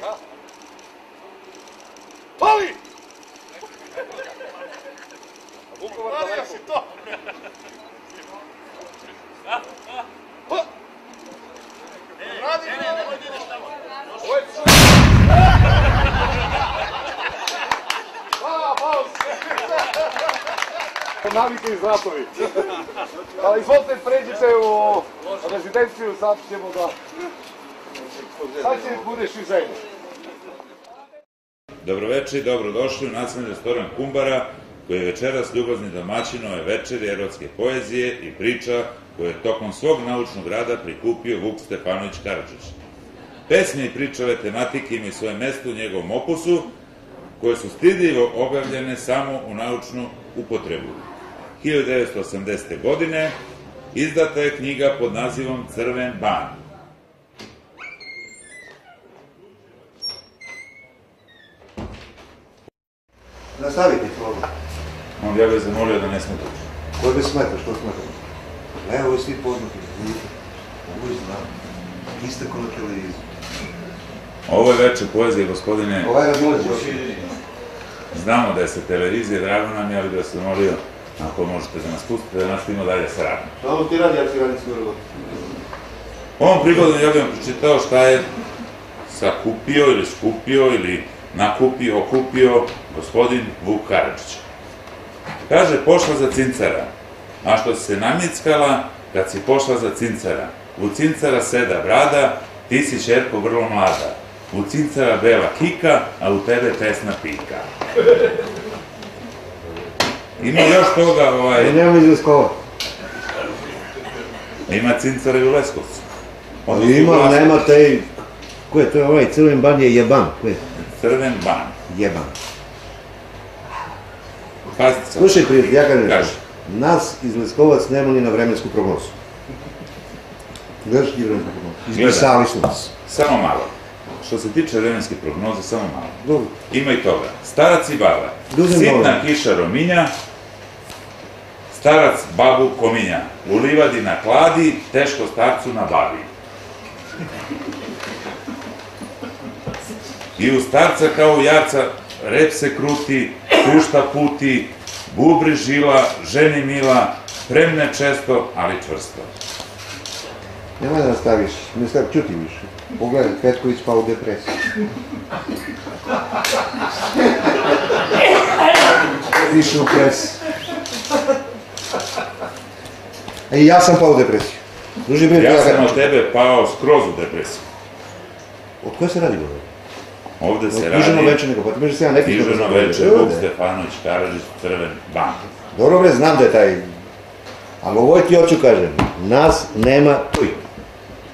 Pali! Palio si to! Radi mi ovo! Navike i zratovi. Izvolite, pređite u rezidenciju, sad ćemo da... Sad će budeš i zajedno. Dobroveče i dobrodošli u Nacionalni restoran Kumbara, koji je večeras ljubazni domaćin ove večeri erotske poezije i priča koje je tokom svog naučnog rada prikupio Vuk Stefanović Karadžić. Pesme i priče ove tematike imaju svoje mesto u njegovom opusu, koje su stidljivo objavljene samo u naučnu upotrebu. 1980. godine izdata je knjiga pod nazivom Crven ban. Nastavite to. Ja bih zamolio da ne smetaš. Koji bi smetao? Što smetao? Ne, ovo je svi poznati. Ovo je znam. Niste ko na televiziju. Ovo je večer poezije, gospodine. Ovo je razlođe. Znamo da je sa televizije, drago nam je, ali da se molio, ako možete da nas pustite, da nastavimo dalje sa radom. Samo ti radi, ja ti radim svoju robotu. Ovom prigodom ja bih vam pročitao šta je sakupio ili skupio ili nakupio, okupio gospodin Vuk Karadžić. Kaže, pošla za cincara, a što si se namickala kad si pošla za cincara. U cincara seda brada, ti si čerko vrlo mlada. U cincara bela kika, a u tebe pesna pika. Ima još toga, Ima cincara i u Leskovcu. Ima, nema taj... Ko je to ovaj? Crven ban je jeban. Crven ban. Jeban. Slušaj, prijatelj, ja kažem nešto. Nas iz Leskovac nema ni na vremensku prognozu. Znaš i vremensku prognozu? Izbrisali su nas. Samo malo. Što se tiče vremenske prognoze, samo malo. Ima i toga. Starac i baba. Sitna kiša rominja, starac babu kominja. U livadi na kladi, teško starcu na babi. I u starca kao u jarca, rep se kruti, pušta puti, bubri žila, ženi mila, premne često, ali čvrsto. Nemoj da nastaviš, ne stav čuti više. Pogledaj, Petković pa u depresiju. Više u pres. I ja sam pao u depresiju. Ja sam od tebe pao skroz u depresiju. Od koje se radi govori? Ovde se radi... Knjiženo večer neko, pa ti mišli se ja ne pišem. Knjiženo večer, Vuk Stefanović Karadžić, Crven ban. Dobro bre, znam da je taj... Ali ovoj ti hoću kažem, nas nema tuj.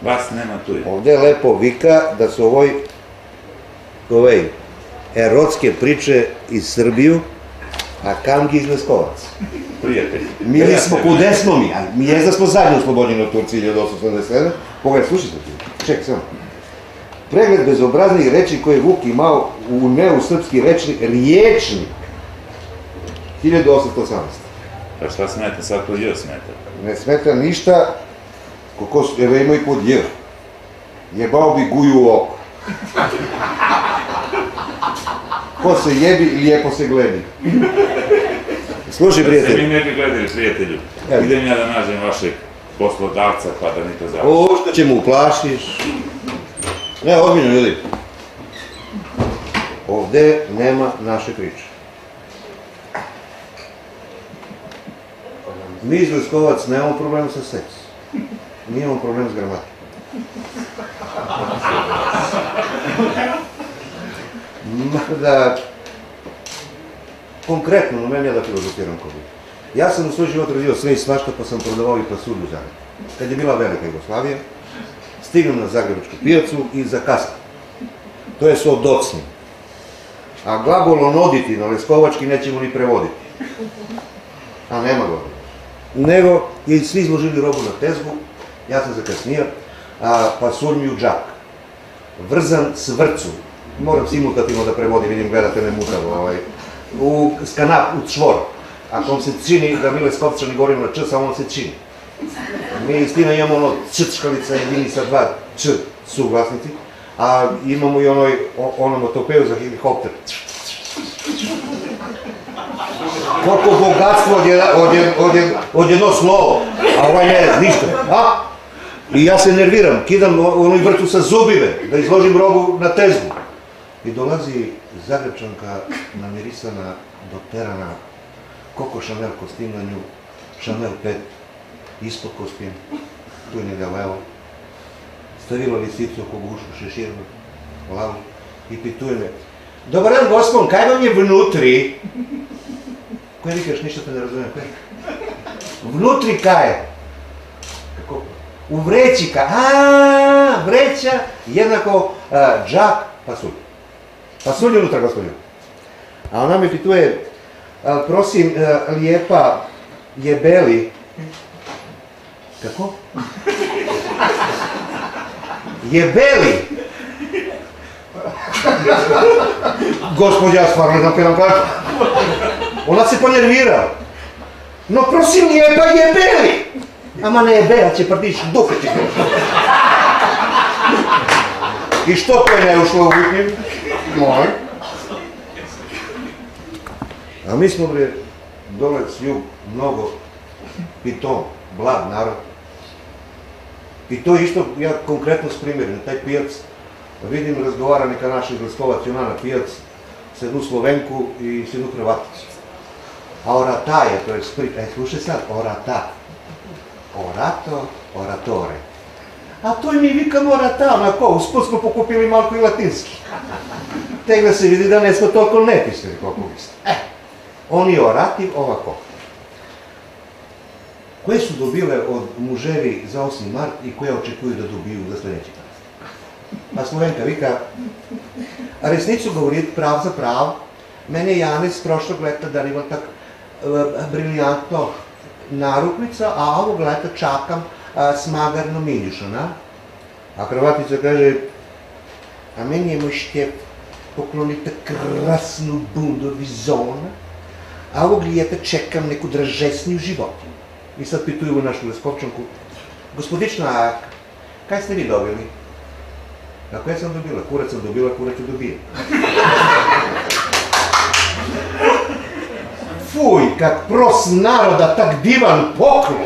Vas nema tuj. Ovde je lepo vika da su ovoj erotske priče iz Srbiju, a kamgi iz Leskovac. Prijatelji. Mi nismo, kude smo mi? Mi jezda smo zadnji oslobođeni od Turci 1887. Pogledaj, slušaj se ti. Ček, samo. Pregled bezobraznih reči koje je Vuk imao u neusrpski riječnik 1818. Pa šta smeta? Sad kod J smeta? Ne smeta ništa, jer da ima i kod J. Jebao bi guju u oko. Ko se jebi, lijepo se gledi. Slušaj, prijatelju. Da se mi ne bi gledali, prijatelju. Idem ja da nađem vašeg poslodavca, pa da mi to završi. O, što će mu uplašiš? Ne, odmiljno, ljudi. Ovde nema naše priče. Mi iz Leskovac nemamo problema sa seksom. Nijemamo problema s gramatikom. Mada... Konkretno, na meni ja da filozofiram ko bi. Ja sam u svoj život radio sve i svašta, pa sam prodavao i pasudu u Zagrebu. Kad je bila velika Jugoslavija, stignem na Zagrebačku pijacu i zakasnim. To je so docnim. A glagol onoditi na leskovački nećemo ni prevoditi. A nema glagol. Nego, jer svi izložili robu na tezgu, ja sam zakasnio, pa sur mi u džak. Vrzan s vrcu. Moram simultativno da prevodim, vidim, gledate me mutavo. U skanap, u čvor. Ako vam se čini da mi leskovčani govorimo na č, samo vam se čini. Mi istina imamo ono č, škalica jedinica dva, č, suglasnici, a imamo i onomatopeju za helikopter. Koliko bogatstvo od jedno slovo, a ovaj ne zna ništa. I ja se nerviram, kidam onu vrtu sa zubime, da izložim robu na tezgu. I dolazi Zagrebčanka namirisana, doterana, koliko Chanel kostim na nju, Chanel 5, ispod kostim, tu je njega levo. Stavila lisicu oko gušu, šeširnu, lavu i pituje me. Dobar dan, gospon, kaj vam je vnutri? Kaj nikaš, ništa te ne razumijem, kaj? Vnutri kaj je? Kako? U vreći kaj, aaa, vreća, jednako džak, pasulj. Pasulj je unutra, gospodin. A ona me pituje, prosim, lijepa je beli. Kako? Je beli. Gospodja, stvarno znam kaj nam kaže. Ona se ponervirao. No prosim, lijepa je beli. Ama ne je bela, će prdiš, duha će prdiš. I što to je ne ušlo u Vutnju? Moj. A mi smo dole s jug, mnogo pitom, blag narod. I to je isto, ja konkretno s primjerim, taj pijac, vidim razgovara neka naša iz Leskovac, Jonana pijac, s jednu Slovenku i s jednu Hrvaticu. A orata je, to je sprit, aj slušaj sad, orata. Orato, oratore. A to i mi vikamo orata, onako, usput smo pokupili malko i latinski. Tek da se vidi da ne smo toliko nepisni, koliko misli. Oni orativ ovako. Koje su dobile od muževi za 8. mart i koje očekuju da dobiju za sljedeći mart? A Slovenka vika, resnicu govorit prav za prav, mene je Janez prošlog leta darival tak briljantno narukvica, a ovog leta čakam smagarno minjušana. A Hrvatica kaže, a meni je moj štjep poklonite krasnu bundu vizona, a ovog ljeta čekam neku dražesniju životinu. I sad pituju našu Leskovčanku, gospodična, kaj ste vi dobili? Ako ja sam dobila, kurac sam dobila, kurac ću dobijem. Fuj, kak pros naroda, tak divan poklon!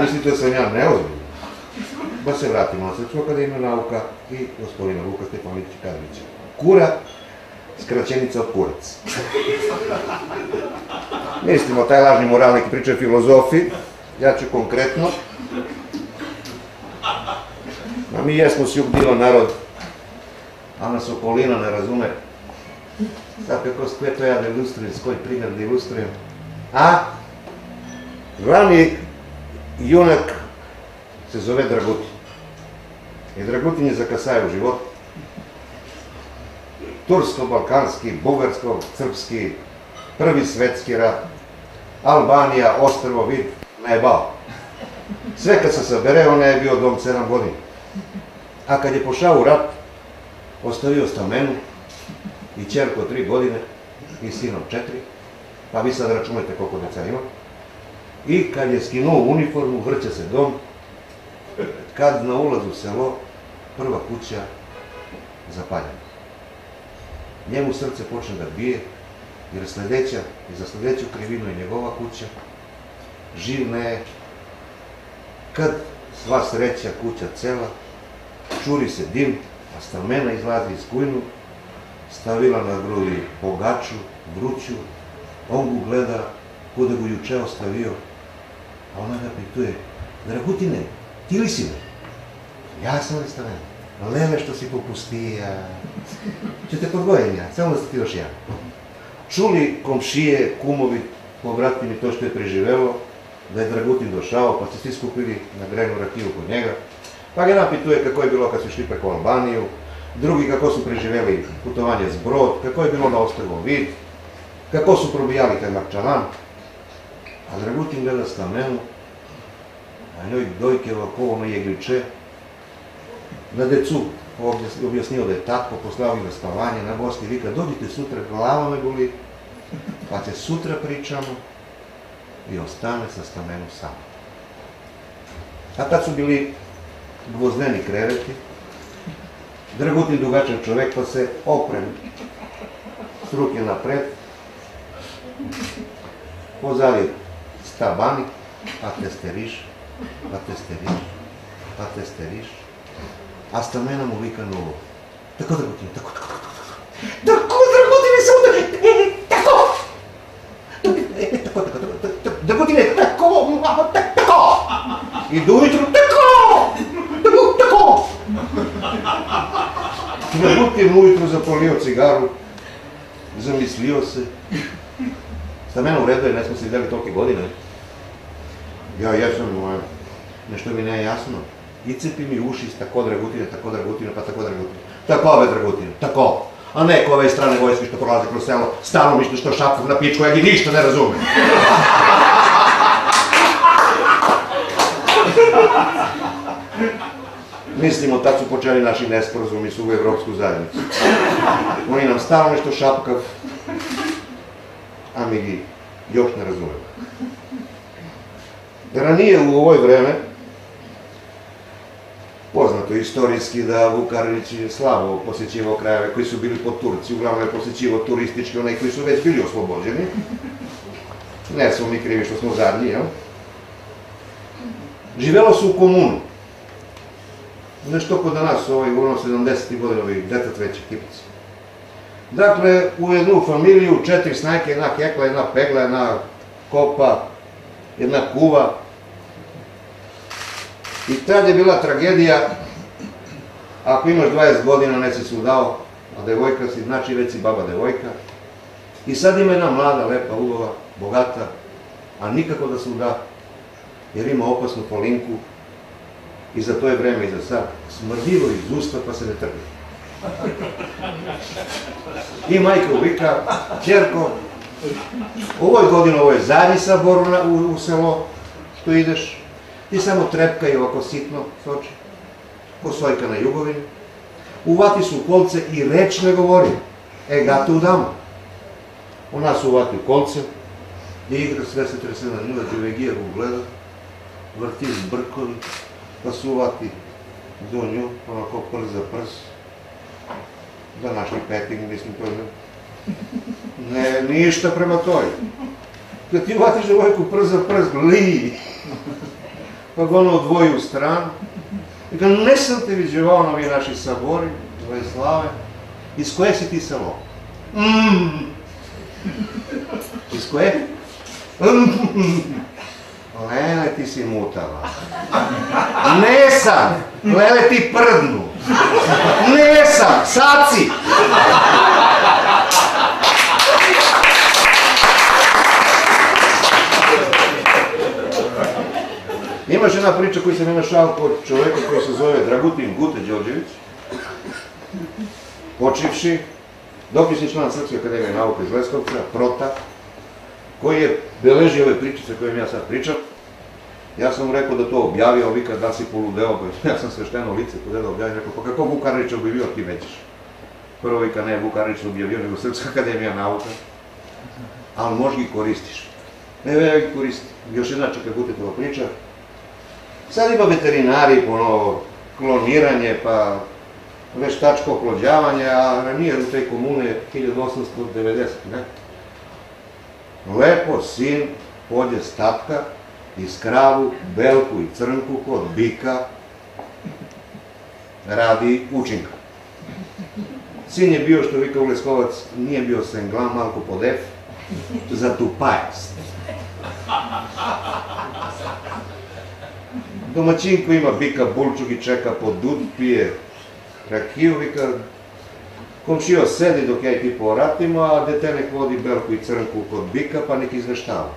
Mislite da sam ja neozbiljno? Ba se vratimo na Srpsku akademiju nauka i gospodina Vuka Stefanovića Karadžića. Kura, skraćenica od kurac. Mislimo, taj lažni moralnik priča filozofi, ja ću konkretno. A mi jesmo sjuk divan narod, a nas okolina ne razume. Sad kako sve to ja da ilustrujem, s koji primjer da ilustrujem. A glavni junak se zove Dragutin. I Dragutin je zakasao u život. Tursko-balkanski, bugarsko-crpski, prvi svetski rat, Albanija, ostrvo, vid, najebao. Sve kad se sabere, on je bio dom 7 godina. A kad je pošao u rat, ostavio stamenu i čerku 3 godine i sinom 4, pa vi sad računajte koliko deca ima. I kad je skinuo uniformu, vrće se dom, kad na ulazu u selo, prva kuća zapaljena. Njemu srce počne da bije, jer za sledeću krivinu je njegova kuća, živ ne je. Kad sva sreća kuća cela, čuri se dim, a stamena izlazi iz kujnu, stavila na grudi bogaču, vruću, on gu gleda, kude gu juče ostavio, a ona ga pituje, Dragutine, ti li si me? Ja sam li stamena? Lele što si popustija, ću te podgojem ja, samo da ste ti još ja. Čuli komšije, kumovi, povratiti mi to što je preživelo, da je Dragutin došao, pa ste svi skupili na grejnu rakiju kod njega, pa ga napituje kako je bilo kad su šli preko Albaniju, drugi kako su preživeli putovanje s brod, kako je bilo na ostrvo vid, kako su probijali taj Marčalan, a Dragutin gleda stamenu, a njoj dojke ovako ono jegliče, na decu, objasnio da je tako, poslao mi na spavanje, na gosti, vika, dođite sutra, glava me boli, pa se sutra pričamo i ostane sa stamenom samo. A tad su bili gvozdeni kreveti. Dragutin dugačak čovek pa se opremi s ruke napred. Pozali stabani, a testeriš, a testeriš, a testeriš. A stamena mu vika novo. Tako Dragutin, tako, tako, tako, tako. Tako Dragutin je samo tako, tako, tako, tako. Dragutin je tako, tako. I do ujutru tako, tako, tako. Dragutin ujutru zapolio cigaru, zamislio se. Stamena u redu je, ne smo se videli tolike godine. Ja jesam, nešto mi ne je jasno. I cepi mi uši s tako Dragutine, pa tako Dragutine. Tako ove Dragutine, tako. A neko ove strane vojske što prolaze kroz selo, stanomišno što šapkog na pičku, ja gi ništa ne razumem. Mislimo, tad su počeli naši nesporazumi u Evropsku zajednicu. Oni nam stanomišno šapkav, a mi gi još ne razumem. Ranije u ovoj vreme, poznato istorijski da Vukarić je slabo posjećivao krajeve koji su bili pod Turci, uglavnom je posjećivao turistički onaj koji su već bili oslobođeni. Ne smo mi krivi što smo zadnji, jel? Živelo su u komunu. Nešto kod danas, ono 70. godinovi, detet veći kipici. Dakle, u jednu familiju, 4 snajke, jedna hekla, jedna pegla, jedna kopa, jedna kuva. I tad je bila tragedija, ako imaš 20 godina, ne si se udao, a devojka si, znači već si baba devojka. I sad ima jedna mlada, lepa, udova, bogata, a nikako da se uda, jer ima opasnu polinku i za to je vreme i za sad smrdilo iz usta pa se ne trpi. I majka uvika, ćerko, ovoj godin, ovo je zadnji sabor u selo što ideš, ti samo trepkaju ovako sitno s oči, ko sojka na jugovini, uvati su u kolce i reč ne govori, e gata udamo. Ona se uvati u kolce, igra sve se trese na nju, Đuvegijer ugleda, vrti zbrkovi, pa se uvati do nju, onako prst za prst, da našli petting, mislim to je. Ne, ništa prema toj. Kada ti uvatiš devojku prst za prst, liji. Pa ga ono odvoji u stranu. I kada ne sam te viđevao na ovi naši sabori, ove slave, iz koje si ti selo? Iz koje? Lele, ti si mutala. Ne sam! Lele, ti prdnu! Ne sam! Sad si! Imaš една pričа кој се ми нашал код човека кој се зове Dragutin Gute Đelđević, почивши доклучни член Српска академија науке из Лесковца, прота, кој е бележи ове причице кои ми ја сад причам. Јас сум рекол да тоа објави, а вика да си полудео, јас сум свештено лице кога да објави, рекол, па како Вукарич објавио ти веќеш? Прво вика не Вукарич објавио, него Српска академија наука, ал може ги користиш. Не веќе ги користи. Још една чека Гутетова прича. Sad ima veterinari, ponovo, kloniranje, pa veštačko oplođavanje, a ranije u te komune 1890, ne? Lepo sin pođe s tapka iz kravu, belku i crnku kod bika radi učinka. Sin je bio, što vika u Leskovac, nije bio senglam, malko pod F, za tupajast. Domaćin koji ima bika, bulčuk i čeka po dud, pije rakiju, vika, komšio sedi dok ja i ti povratimo, a dete nek vodi belku i crnku kod bika, pa nek izveštava.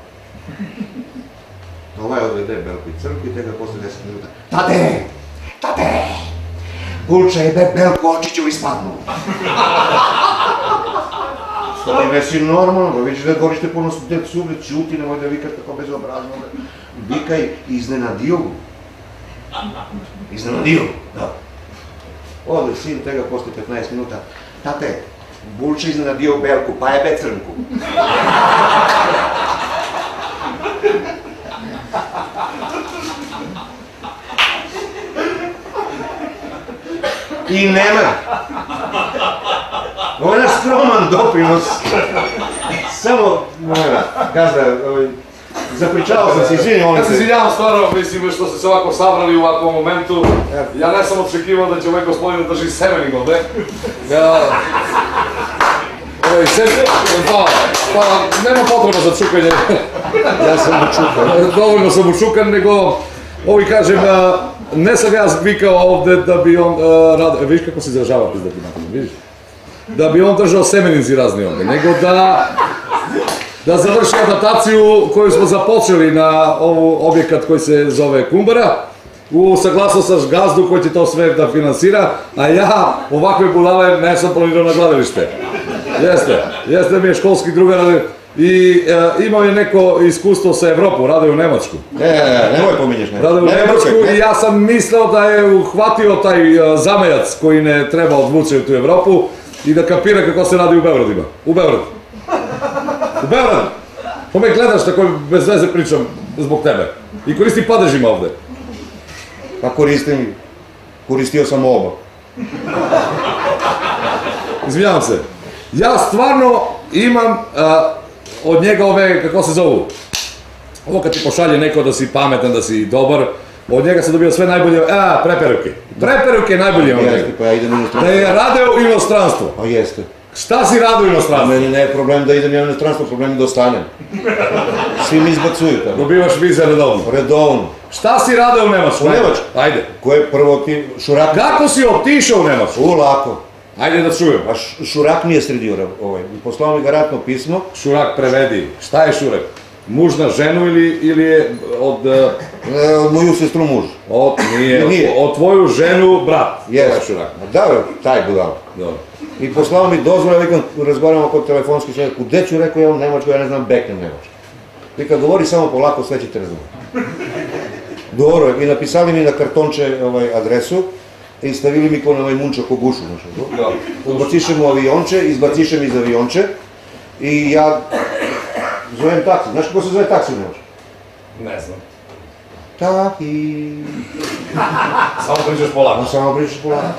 Ovaj odvede belku i crnku i tega posle 10 minuta. Tate! Tate! Bulča jebe belku, očiću i spadnu. Sada i nesi normalno, vidiš da gorište ponos decu, da ćuti, nemoj da vikaš tako bezobrazno. Bika je iznenadio. Iznenadio, da. Ode sin tega posle 15 minuta. Tate, Bulče iznenadio belku, pa jebe crnku. I nemaju. Ovo je naš skroman doprinos. Samo, gazda, zapričavao sam se, izvinim ovdje. Ja se izvinjavam stvarno, mislim, što ste se ovako sabrali u ovakvom momentu. Ja ne sam očekivao da će ovaj gospodin drži semenik ovdje. Pa, nema potreba za čukanje. Ja sam učukan. Dovoljno sam učukan, nego, ovi kažem, ne sam ja zbikao ovde da bi on radio, vidiš kako se izražava pizdati nakon, vidiš? Da bi on držao semenici razni ovde, nego da završi adaptaciju koju smo započeli na ovu objekat koji se zove Kumbara, u saglasno sa gazdu koji će to sve da finansira, a ja ovakve budale ne sam planirao na gledalište. Jeste mi je školski drugar i imao je neko iskustvo sa Evropom, radio u Nemačku. Nemoj pominješ Nemačku. Radio u Nemačku i ja sam mislio da je uhvatio taj zamajac koji ne treba odvući u tu Evropu i da kapira kako se radi u Beogradima. U Beogradu! To me gledaš tako bez veze pričam zbog tebe. I koristim padežima ovde. Pa koristio sam oba. Izvinjavam se. Ja stvarno imam od njega ove, kako se zovu, ovo kad ti pošalje neko da si pametan, da si dobar, od njega sam dobio sve najbolje, preperuke. Preperuke je najbolje od njega. Da je radio u inostranstvo. A jeste. Šta si radio u inostranstvu? Meni ne je problem da idem u inostranstvo, problem je da ostanem. Svi mi izbacuju tamo. Dobivaš vize redovno. Redovno. Šta si radio u Nemačku? U Nemačku? Ajde. Ko je prvo ti šurak? Kako si otišao u Nemačku? Lako. Ajde da čujem. A Šurak mi je sredio ovaj. Poslao mi ga ratno pismo. Šurak prevedi. Šta je Šurak? Muž na ženu ili je od... Od moju sestru muž. Nije. Od tvoju ženu brat. Jeste. Šurak. Da, taj budal. I poslao mi dozvore, vikam, razgovaramo kod telefonski čovjek. Gde ću, rekao, ja u Nemačku, ja ne znam, beknem Nemačku. Vika, govori samo polako, sve će te razumjeti. Dobro, i napisali mi na kartonče adresu. I stavili mi ko na ovaj munčak u gušu. Odbacišem u avionče, izbacišem iz avionče i ja zovem taksi. Znaš kako se zove taksi u Nemačkoj? Ne znam. Taki... Samo pričaš polako.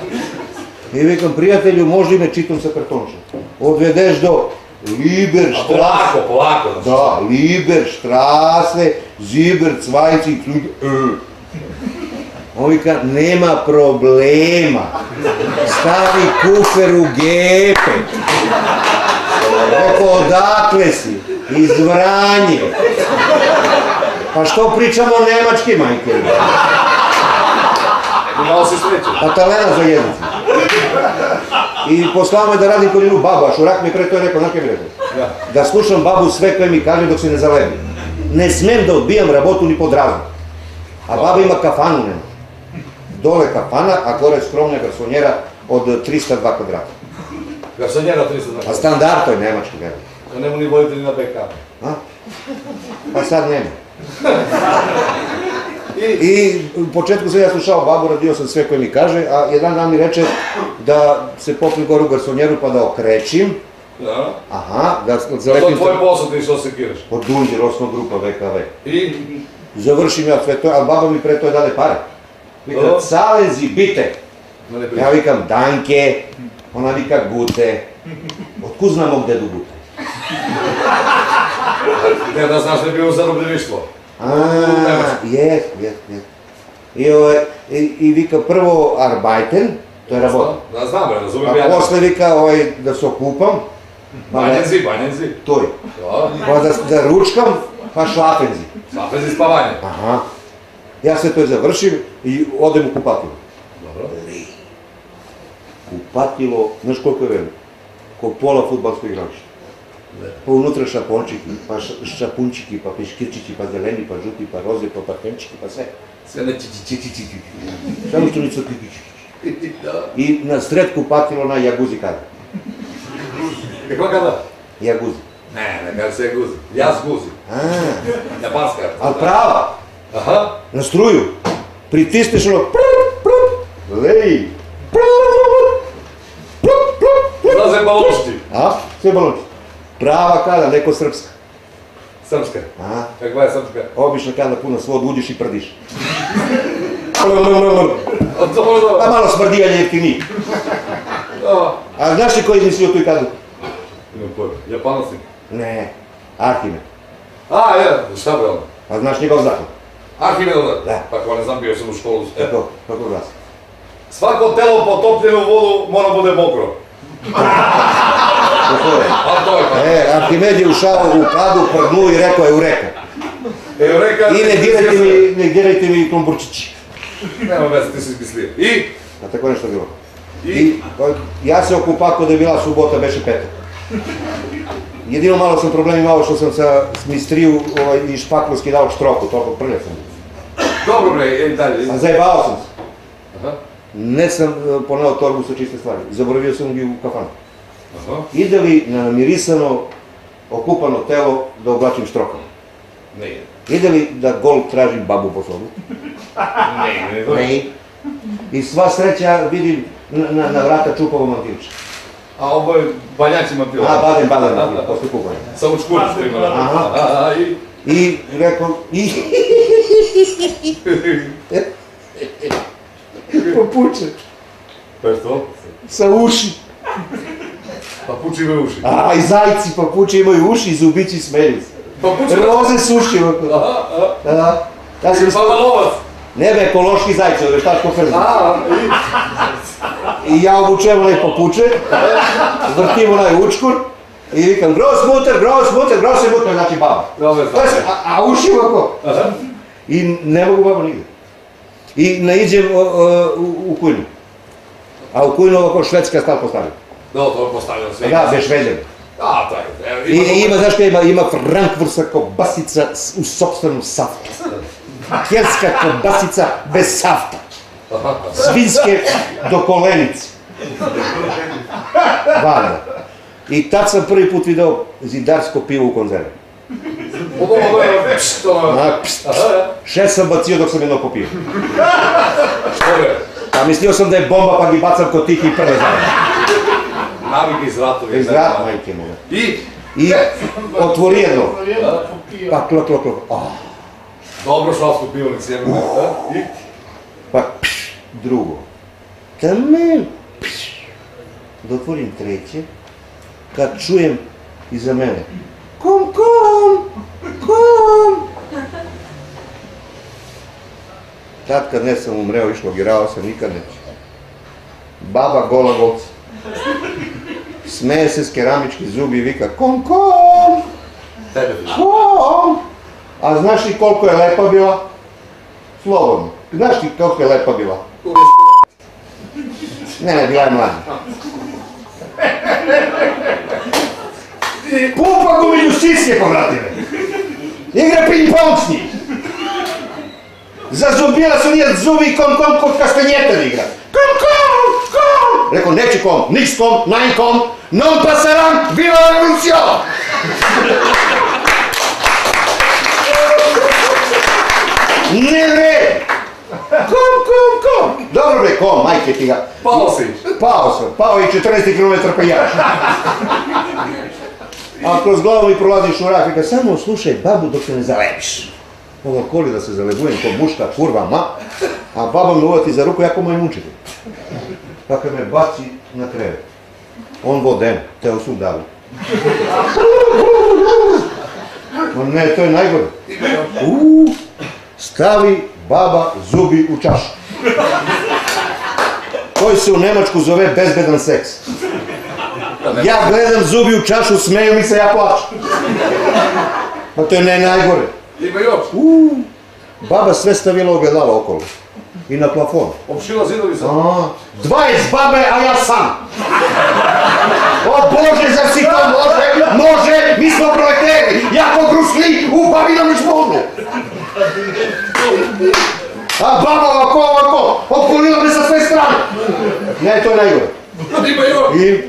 I vikam, prijatelju, možda i me čitam sa kartončem. Odvedeš do Liberštrase. Polako. Da, Liberštrase, Zibercvajci, on vika, nema problema, stavi kufer u gepe, rekao, odakle si, iz Vranje, pa što pričamo o nemački, majke? Imao si sreću. Pa talena za jednicu. I poslao me da radim kod jednu babu, a Šurak mi pre to je rekao, znake mi rekao, da slušam babu sve koje mi kaže dok se ne zalebi. Ne smem da odbijam rabotu ni pod razum. A baba ima kafanu nema. Dole kafana, a gore skromna garsonjera od 302 kvadrata. Garsonjera od 302 kvadrata? A standard to je nemački, nema. To nema ni volite ni na BK. Pa sad nema. I u početku sam ja slušao babu, radio sam sve koje mi kaže, a jedan dan mi reče da se popnem gore u garsonjeru pa da okrećim. Aha, da zalepim... To tvoje posao ti što se kiraš? Od Dunđer, osno grupa BKV. I? Završim ja sve to, ali baba mi pre to je dade pare. Vika, salezi, bite. Ja vikam, danke, ona vika, gute. Otkud znamo gde do gute? Ne da znaš da je bilo zarobljeništvo. I vika, prvo arbajten, to je rabota. Da znam, razumijem ja. A posle vika, da se okupam. Banjenzi. To je. Pa da ručkam, pa šlafenzi. Šlafenzi spavanje. Aha. Ja sve to je završim i odem u kupatilo. Dobro. Kupatilo, znaš koliko je veliko? Ko pola futbalskog igrališta. Pa unutra šapončiki, pa šapunčiki, pa peškirčići, pa zeleni, pa žuti, pa roze, pa parfemčiki, pa sve. Sve na čičičičičičiči. Samo što nisu kikičičiči. I na sred kupatilo na Jaguzi kada. Kako kada? Jaguzi. Ne, kada se Jaguzi. Jazguzi. Japanska. Ali prava. Na struju, pritisneš ono, lej, izlaze balončiti. Sve balončiti. Prava kada, neko srpska. Srpska? Kakva je srpska? Obično kada puno svod uđeš i prdiš. Pa malo smrdijalje jeftinije. A znaš li ko je izmislio tu ikadu? Imam pojma. Japanci? Ne, Arhime. A, ja, šta bro? A znaš njegov zakon? Arhime, da. Tako, ja ne znam, bio sam u školu. Eto, tako glas. Svako telo potopljeno u vodu mora bude mokro. Arhimed je ušao u padu, prdnu i rekao je u reka. I ne dirajte mi klomburčići. Nema veze, ti si izmislio. I? A tako nešto bilo. I? Ja se okupako da je bila subota, beše petak. Jedino malo sam problem imao što sam sa mistriju i špaklovski dao štroku, toliko prljak sam. Dobro bre, je dalje. A zajebao sam se. Ne sam poneo torbu sa čiste stvari. Zaboravio sam ga u kafanu. Ide li na namirisano, okupano telo da oblačim štrokama? Ne ide. Ide li da gol tražim babu po sobu? Ne. I sva sreća vidim na vrata Čupova Mantilča. A ovo je Banjači Mantila? A, Baden Mantila, posle kupanja. Sa učkura što ima. Aha. I rekao... Papuče. Pa što? Sa uši. Papuče imaju uši. A, i zajci papuče imaju uši i zubići smelju se. Papuče? Roze suši. I pavalovac. Ne be, ekološki zajci, ove šta ško frzim. I ja obučujem onaj papuče, vrtim onaj učkur i vikam gros muter, znači baba. A uši ovako. I ne mogu baba nigde. I naiđem u kujnu. A u kujnu ovako švedska stav postavljam. Da, to je postavljeno sve. Da, bešveđan. Da, tako. I ima, znaš kaj ima? Ima frankfurtska kobasica u sobstvenom saftu. Kelska kobasica bez safta. Svinjske do kolenice. Valjda. I tad sam prvi put video zidarsko pivo u konzervu. Šest sam bacio dok sam jedno popio. A mislio sam da je bomba, pa gi bacam kod tih i prve zavrame. Navike iz ratovi. Iz rata, majke moja. I otvori jedno. Pa klok. Dobro šalsko pivo, nek se jedno. Pa drugo. Tamen. Dotvorim treće. Kad čujem iza mene. Kom! Tad kad ne sam umreo, išlogirao sam, nikad neće. Baba gola golca. Smeje se s keramički zubi i vika Kom! A znaš li koliko je lepa bila? Slobodno. Znaš li koliko je lepa bila? Ne, bila je mlada. Pupa go među sisje povratile. Igra ping-pong s njih. Zazubila su njih zubi i kom kod kastanjeta da igra. Kom! Rekao, neće kom, nič kom, naj kom, non pasaram, viva revolucija! Ne vre! Kom! Dobro bre, kom, majke ti ga. Pao i 14 km pa jaš. A kroz glavu mi prolaziš u rak, reka, samo slušaj babu dok se ne zalepiš. Ovo koli da se zalebujem, ko muška, kurva, ma. A baba me uvati za ruku, jako moj mučite. Tako me baci na krevet. On voden, te osud dali. Ne, to je najgore. Stavi baba zubi u čašu. Koji se u Nemačku zove bezbedan seks. Ja gledam zubi u čašu, smeju mi se, ja plaću. Pa to je ne najgore. Ima još. Baba sve stavila ogledala okolo. I na plafon. Opšila zidovi sam. 20 babe, a ja sam. O Bože, zar si to može, mi smo proleteri. Jako grusli, u babinom i špolnu. A baba ovako, opolila me sa sve strane. Ne, to je najgore. Ima još.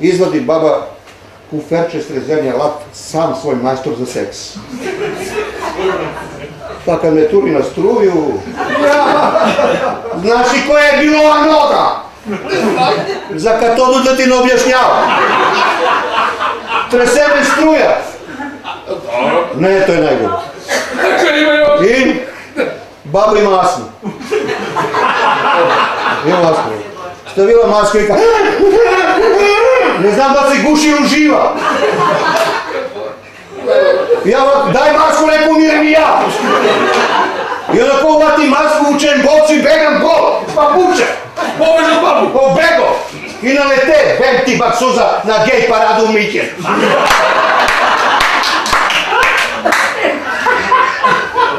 Izvadi baba kuferče srezenja lat, sam svoj majstor za seks. Pa kad me turi na struju... Znaš i koja je bilo ova noga? Za katodu da ti ne objašnjava. Treseme struja. Ne, to je najgore. I Баба има астма. Има астма. Ставила маску и ка... Не знам да се гуши и ужива. Дај маску, не помирам и ја. И онако увати маску, учен боцу и бегам бо. Папуче. Побежа бабу. Побего. И налете, бем ти баксуза на гей параду Микен.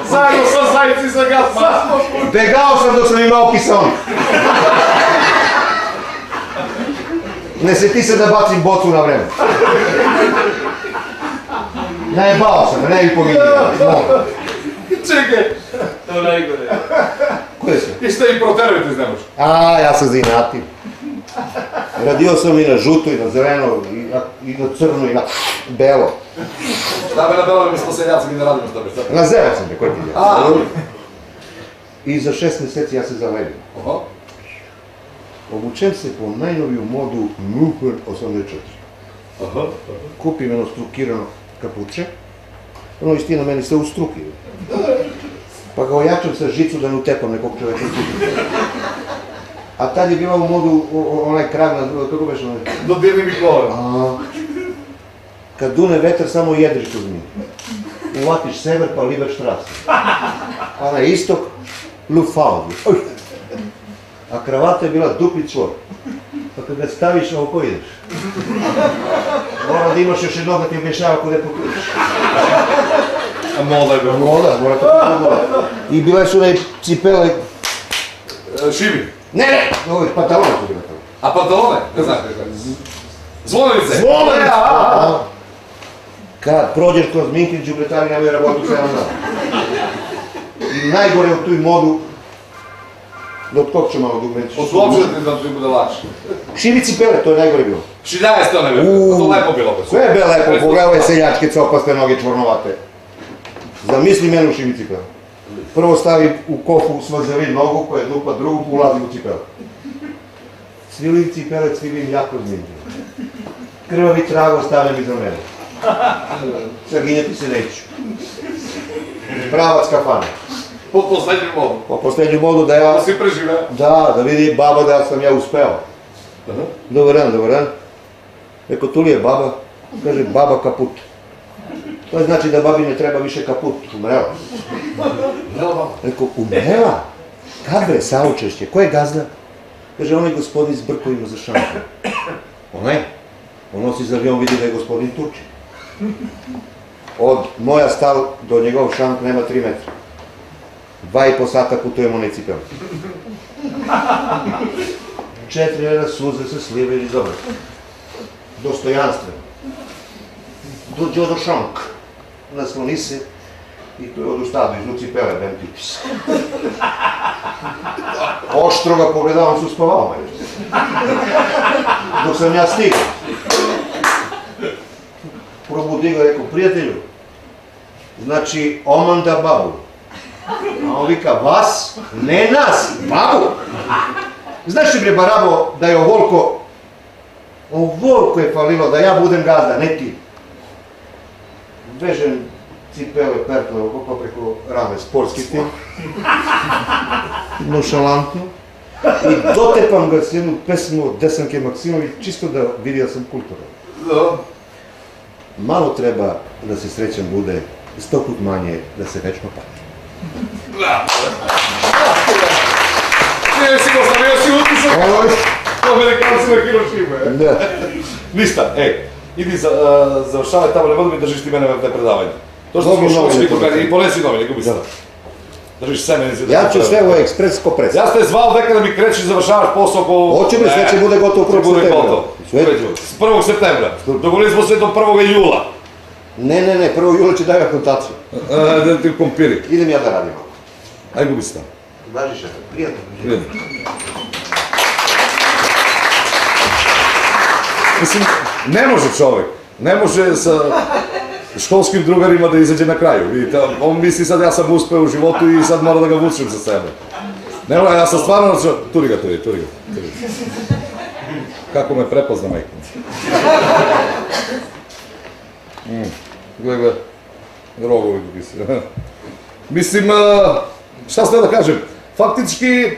Заедно са заедци сега, сасмо пути. Бегал сам док сам имал писалник. Не сети се да бацим боцу на време. Наебал сам, не ви погидам. Чекай, то најгоре. Кој си? И што им протервите, знамаш? А, јас се зинатим. Радио сам и на жуто, и на зелено, и на црно, и на бело. Да, бе, на бело ми споселјаци, ми не радим што бе. На зело сам бе, кој ти ја. И за 6 месеци јас се заведим. Обучем се по најновију моду München 84. Купим едно струкирано капуче, но истина мене се уструки. Па го јачам се жицу да не утепам некој човек. А тад је била у моду онај краг на... како беше онај? До Дирни Миклове. Кад дуне ветер, само једриш у зми. Уватиш север, па ливер штраса. А на исток, Луфауди. А кравата је била дупли чвор. Па кад ме ставиш, ово поидеш. Мора да имаш још едно да ти објешава кој не покриш. А мода је била. Мода, мора да покрива. И била је онај ципела... Шиби. Не, овој паталоне ќе бидат. А паталоне? Не знаеш како. Звоненици. Звоненици. Кад проđеш кроз Минкин, џубретари немају работу се на нас. Најгоре од тој моду, да откопче малку дубнеч. Ослободете да ти биде лакше. Шивици пеле, тој најгоре било. Шидаје сто не било. Тоа лепо било. Кој е бе лепо? Погледај селјачки цопасте ноги чворновате. Замисли мене шивици пеле. Прво стави у кофу, смазели ногу, која е лупа, другу улази у ципела. Свилим ципела, свилим јако зминје. Крвави траго ставим изо мене. Сргињето се нечу. Права скафана. По последњу моду. По последњу моду да ја... Да си преживе. Да, да види баба да сам ја успео. Добар ден, добар ден. Еко, ту ли е баба? Каже, баба капут. Тоа значи да баби не треба више капут, умрела. Реко, умрела? Как бе, саучеште, кој е газда? Каже, оној господин с брковима за шампан. Оној? Оно си за вион види да е господин Турчин. Од моја стал до негов шамп нема 3 метра. 2,5 сата путуемо не ципел. 4 лера сузе се слива или добре. Достојанствено. Dođe od šank, nasloni se i tu je odustado, iznuci pele, ben tipis. Oštro ga pogledavam, se uspavao me. Dok sam ja stigao. Probudi ga, rekao, prijatelju, znači, omanda babu. A on vika, vas, ne nas, babu. Znaš li bre, barabo, da je ovoliko je falilo, da ja budem gazda, ne ti. Vežem cipele, pertle, pa preko rame, sportski stil. Nošalantno. I dotepam ga s jednu pesmu od Desanke Maksimović, čisto da vidi da sam kulturan. Malo treba da se srećan bude, 100 put manje da se večno pati. Nije si gostavio, si utisak. Amerikanci na Hirošima. Ništa, ej. Иди, завршавај табле, воду ми држиш ти мене в тај предавање. Тоа што си школшник, и полеси нови, не губи се. Држиш семе, не си... Ја ќе све во експрес ко прес. Јас те звал дека да ми кречиш, завршаваш посол по... Очи ми све ќе буде готов 1. септември. С 1. септември. Договорили смо се до 1. јула. Не, 1. јула ќе дај аконтација. Да ти компири. Идем ја да радим. Ај губи се там. Важише, пријатно. Мислим, не може човек, не може со школским другарима да изаѓе на крају. Он мисли сад јас сам успео у животу и сад мора да го вучим за себе. Не, јас сам стварно... Тури га. Како ме препозна, мајка. Гледа, рогови ги си. Мислим, šta sam da kažem, faktički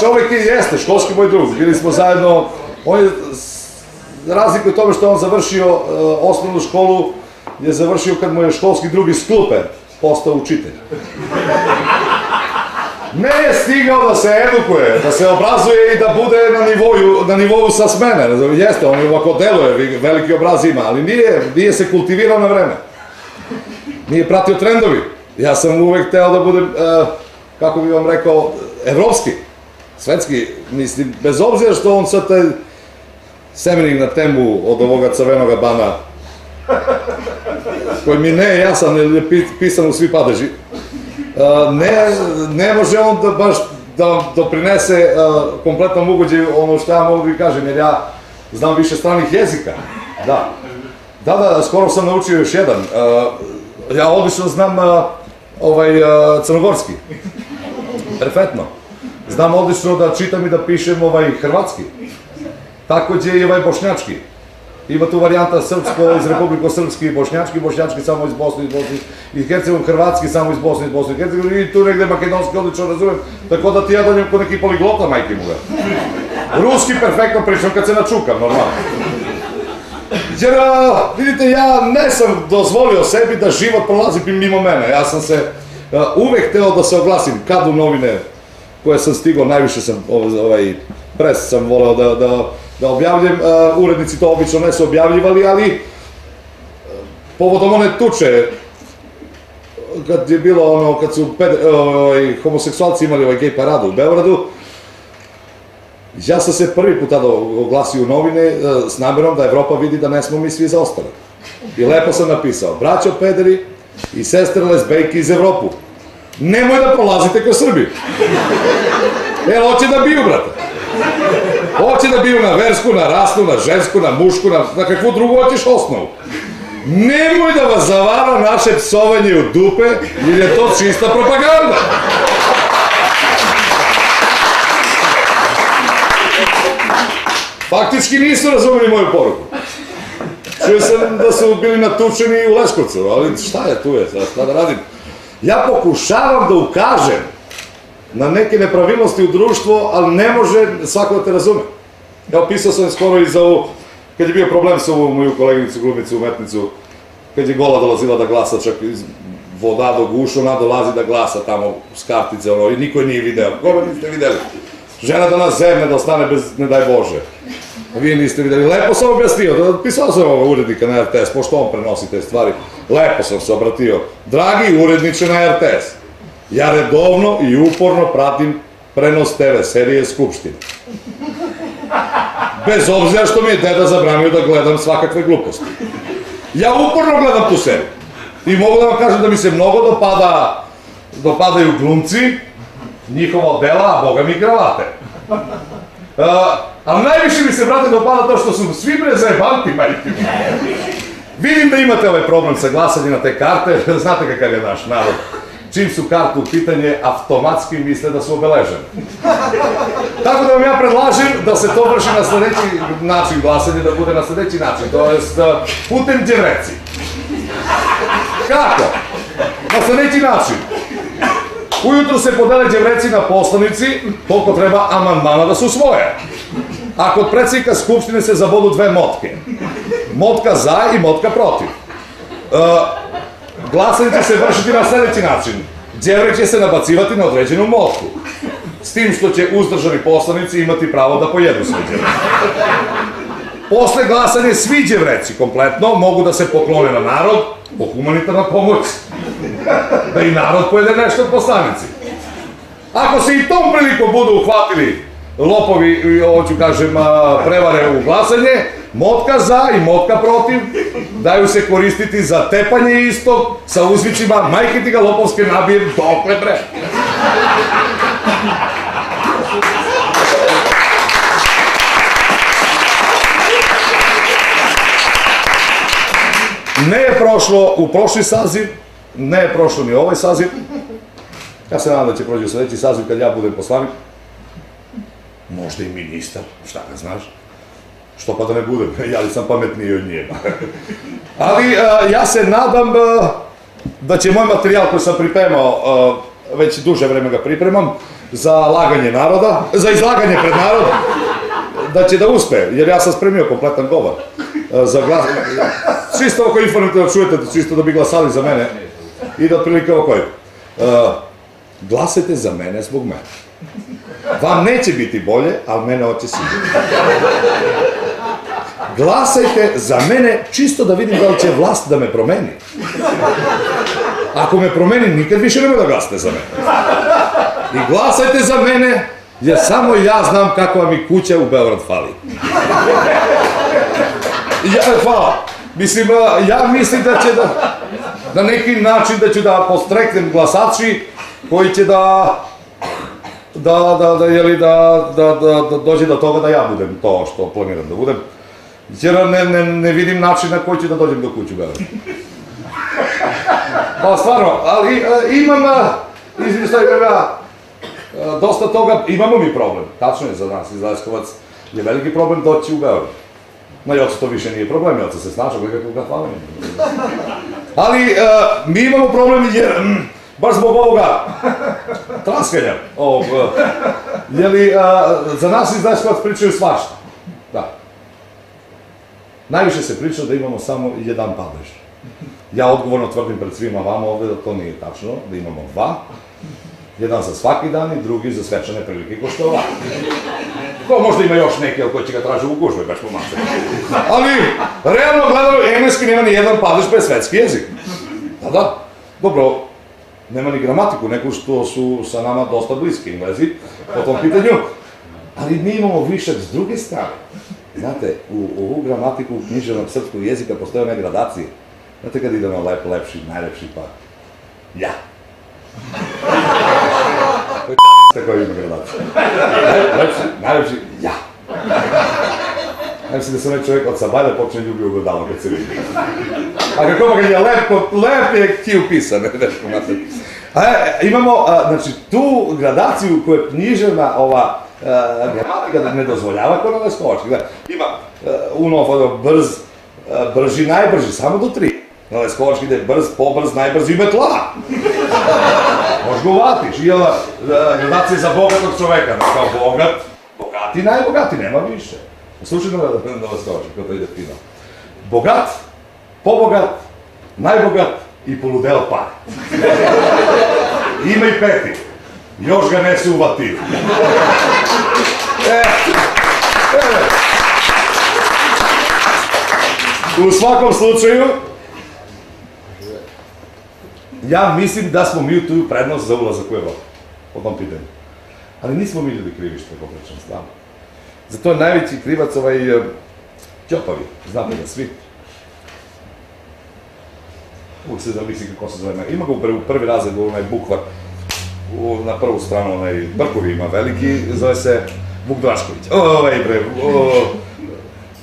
čovjek jeste školski moj drug, bili smo zajedno, on je razliku je tome što on završio osnovnu školu, je završio kad mu je školski drug iz klupe postao učitelj. Ne je stigao da se edukuje, da se obrazuje i da bude na nivou sa smene. Jeste, on ovako deluje, veliki obraz ima, ali nije se kultivirao na vreme. Nije pratio trendovi. Ja sam uvek hteo da budem, kako bih vam rekao, evropski, svetski. Mislim, bez obzira što on sad taj seminik na temu od ovoga Crvenoga bana, koji mi ne je jasan, jer je pisan u svi padeži, ne može on da baš doprinese kompletnom ugođaju ono što ja mogu da kažem, jer ja znam više stranih jezika. Da, skoro sam naučio još jedan. Ja odlično znam crnogorski, perfektno. Znam odlično da čitam i da pišem hrvatski, takođe i bošnjački. Ima tu varijanta srpsko iz republiko-srpski, bošnjački, bošnjački samo iz Bosne i Hercegovine, hrvatski samo iz Bosne i Bosne i Hercegovine i tu negde makedonski odlično razumem, tako da ti ja danjem ko neki poliglota, majke moga. Ruski perfektno pričam kad se načukam, normalno. Jer, vidite, ja ne sam dozvolio sebi da život prolazi mimo mene. Ja sam se uvek hteo da se oglasim, kad u novine koje sam stigao, najviše sam pres sam voleo da objavljam, urednici to obično ne su objavljivali, ali povodom one tuče, kad je bilo ono, kad su homoseksualci imali gej paradu u Beogradu, ja sam se prvi put tada oglasio u novine s namerom da Evropa vidi da ne smo mi svi zaostali. I lepo sam napisao, braćo pederi i sestre lesbejke iz Evropu, nemoj da prolazite kroz Srbiju. Jer hoće da biju, brate. Hoće da biju na versku, na rasnu, na žensku, na mušku, na kakvu drugu hoćeš osnovu. Nemoj da vas zavara naše psovanje u dupe, jer je to čista propaganda. Faktički nisu razumeli moju poruku. Čuo sam da su bili natučeni u Leskovcu, ali šta je tu je, šta da radim? Ja pokušavam da ukažem na neke nepravilnosti u društvu, ali ne može svako da te razume. Evo, pisao sam skoro i za ovu, kad je bio problem sa ovu moju koleginicu, glumicu, umetnicu, kad je gola dolazila da glasa, čak iz voda do guša, ona dolazi da glasa tamo s kartice, ono, i niko je nije video. Koga niste videli? Žena da nas zemne, da ostane bez, ne daj Bože. Vi niste videli. Lepo sam objasnio, pisao sam ovoga urednika na RTS, pošto on prenosi te stvari. Lepo sam se obratio. Dragi uredniče na RTS, ja redovno i uporno pratim prenos TV serije Skupštine. Bez obzira što mi je deda zabranio da gledam svakakve gluposti. Ja uporno gledam tu seriju. I mogu da vam kažem da mi se mnogo dopadaju glumci, njihova odela, a boga mi kravate. Ali najviše mi se, brate, dopada to što su svi prezajebanti, majke. Vidim da imate ovaj problem sa glasanjem na te karte, znate kakav je naš narod. Čim su kartu u pitanje, automatski misle da su obeležene. Tako da vam ja predlažem da se to vrši na sledeći način glasanje, da bude na sledeći način, to je putem džereci. Kako? Na sledeći način. Ujutru se podele džereci na poslanici, koliko treba amandmana da su svoje. A kod predsednika Skupštine se zabodu dve motke. Motka za i motka protiv. Glasanje će se vršiti na sledeći način. Đevrek će se nabacivati na određenu motku. S tim što će uzdržani poslanici imati pravo da pojedu svoj đevrek. Posle glasanje svi đevreci kompletno mogu da se poklone na narod po humanitarna pomoć. Da i narod pojede nešto od poslanici. Ako se i tom priliku budu uhvatili lopovi, ovo ću kažem, prevare u glasanje, motka za i motka protiv daju se koristiti za tepanje istog sa uzvićima majke ti ga lopovske nabijem dokle bre. Ne je prošlo u prošli saziv, ne je prošlo ni ovaj saziv. Ja se nadam da će prođe u sledeći saziv kad ja budem poslanik. Možda i ministar, šta ga znaš. Što pa da ne budem, ja li sam pametniji od njega. Ali ja se nadam Znači, moj materijal koji sam pripremao, već duže vreme ga pripremam, za laganje naroda, za izlaganje pred narod, da će da uspe, jer ja sam spremio kompletan govor. Čisto oko informativno čujete, čisto da bi glasali za mene i da otprilike oko je. Glasajte za mene zbog mene. Vam neće biti bolje, ali mene hoće sigurno. Glasajte za mene čisto da vidim da li će vlast da me promeni. Ako me promeni, nikad više nema da glasate za mene. I glasajte za mene, jer samo ja znam kako vam i kuća u Beograd fali. Hvala. Mislim, ja mislim da će da... Na neki način da ću da postreknem glasači koji će da dođe do toga da ja budem to što planiram da budem. Jer ne vidim način na koji ću da dođem do kuću Beograd. Pa stvarno, ali imam, izvištajme ja, dosta toga, imamo mi problem, tačno je za nas iz Leskovac, je veliki problem doći u Beograd. No Joca to više nije problem, Joca se snašao, gledajte kako ga hvala mi. Ali mi imamo problem jer, baš zbog ovoga, traskanja ovog, jeli za nas iz Leskovac pričaju svašta. Da. Najviše se priča da imamo samo jedan padež. Ja odgovorno tvrdim pred svima vama ovde da to nije tačno, da imamo dva. Jedan za svaki dan i drugi za svečane prilike, ko što ovako. Ko možda ima još neki, ali koji će ga traži u gužbe, baš pomaže. Ali, realno gledano, engleski nema ni jedan padež, pa je svetski jezik. Da, da. Dobro, nema ni gramatiku, neku što su sa nama dosta bliski Englezi, po tom pitanju. Ali mi imamo višak s druge strane. Znate, u ovu gramatiku književnog srpskog jezika postoje one gradacije. Znate kada idemo lepši, najlepši, pa... Ja. Koji c***a koji ima gradacija? Najlepši, ja. Najlepši da se onaj čovjek od Sabajda počne ljubio godalno kad se vidi. A kako ima kad je lep je ti upisan. Imamo, znači, tu gradaciju koju je književna ova... gramatika ne dozvoljava ko na leskovački. Ima unovo brz, brži, najbrži, samo do 3. Na leskovački ide brz, pobrz, najbrz, ime tla. Možeš ga uvatiš. I ona gradacija za bogatog čoveka. Kao bogat, bogati, najbogati, nema više. Slušajte na leskovački, kada ide fino. Bogat, pobogat, najbogat i poludeo par. Ima i peti. Još ga ne se uvatio. U svakom slučaju, ja mislim da smo mi u tuju prednost za ulazak u Evropu, po tom pitanju. Ali nismo mi ljudi krivi što je poprečan s nama. Zato je najveći krivac ovaj Ćopavi, znate ga svi. Uvijek se zamisli kako se zove. Ima ga u prvi razred u onaj bukvar. Na prvu stranu, onaj Brkovi ima veliki, zove se Vuk Drašković.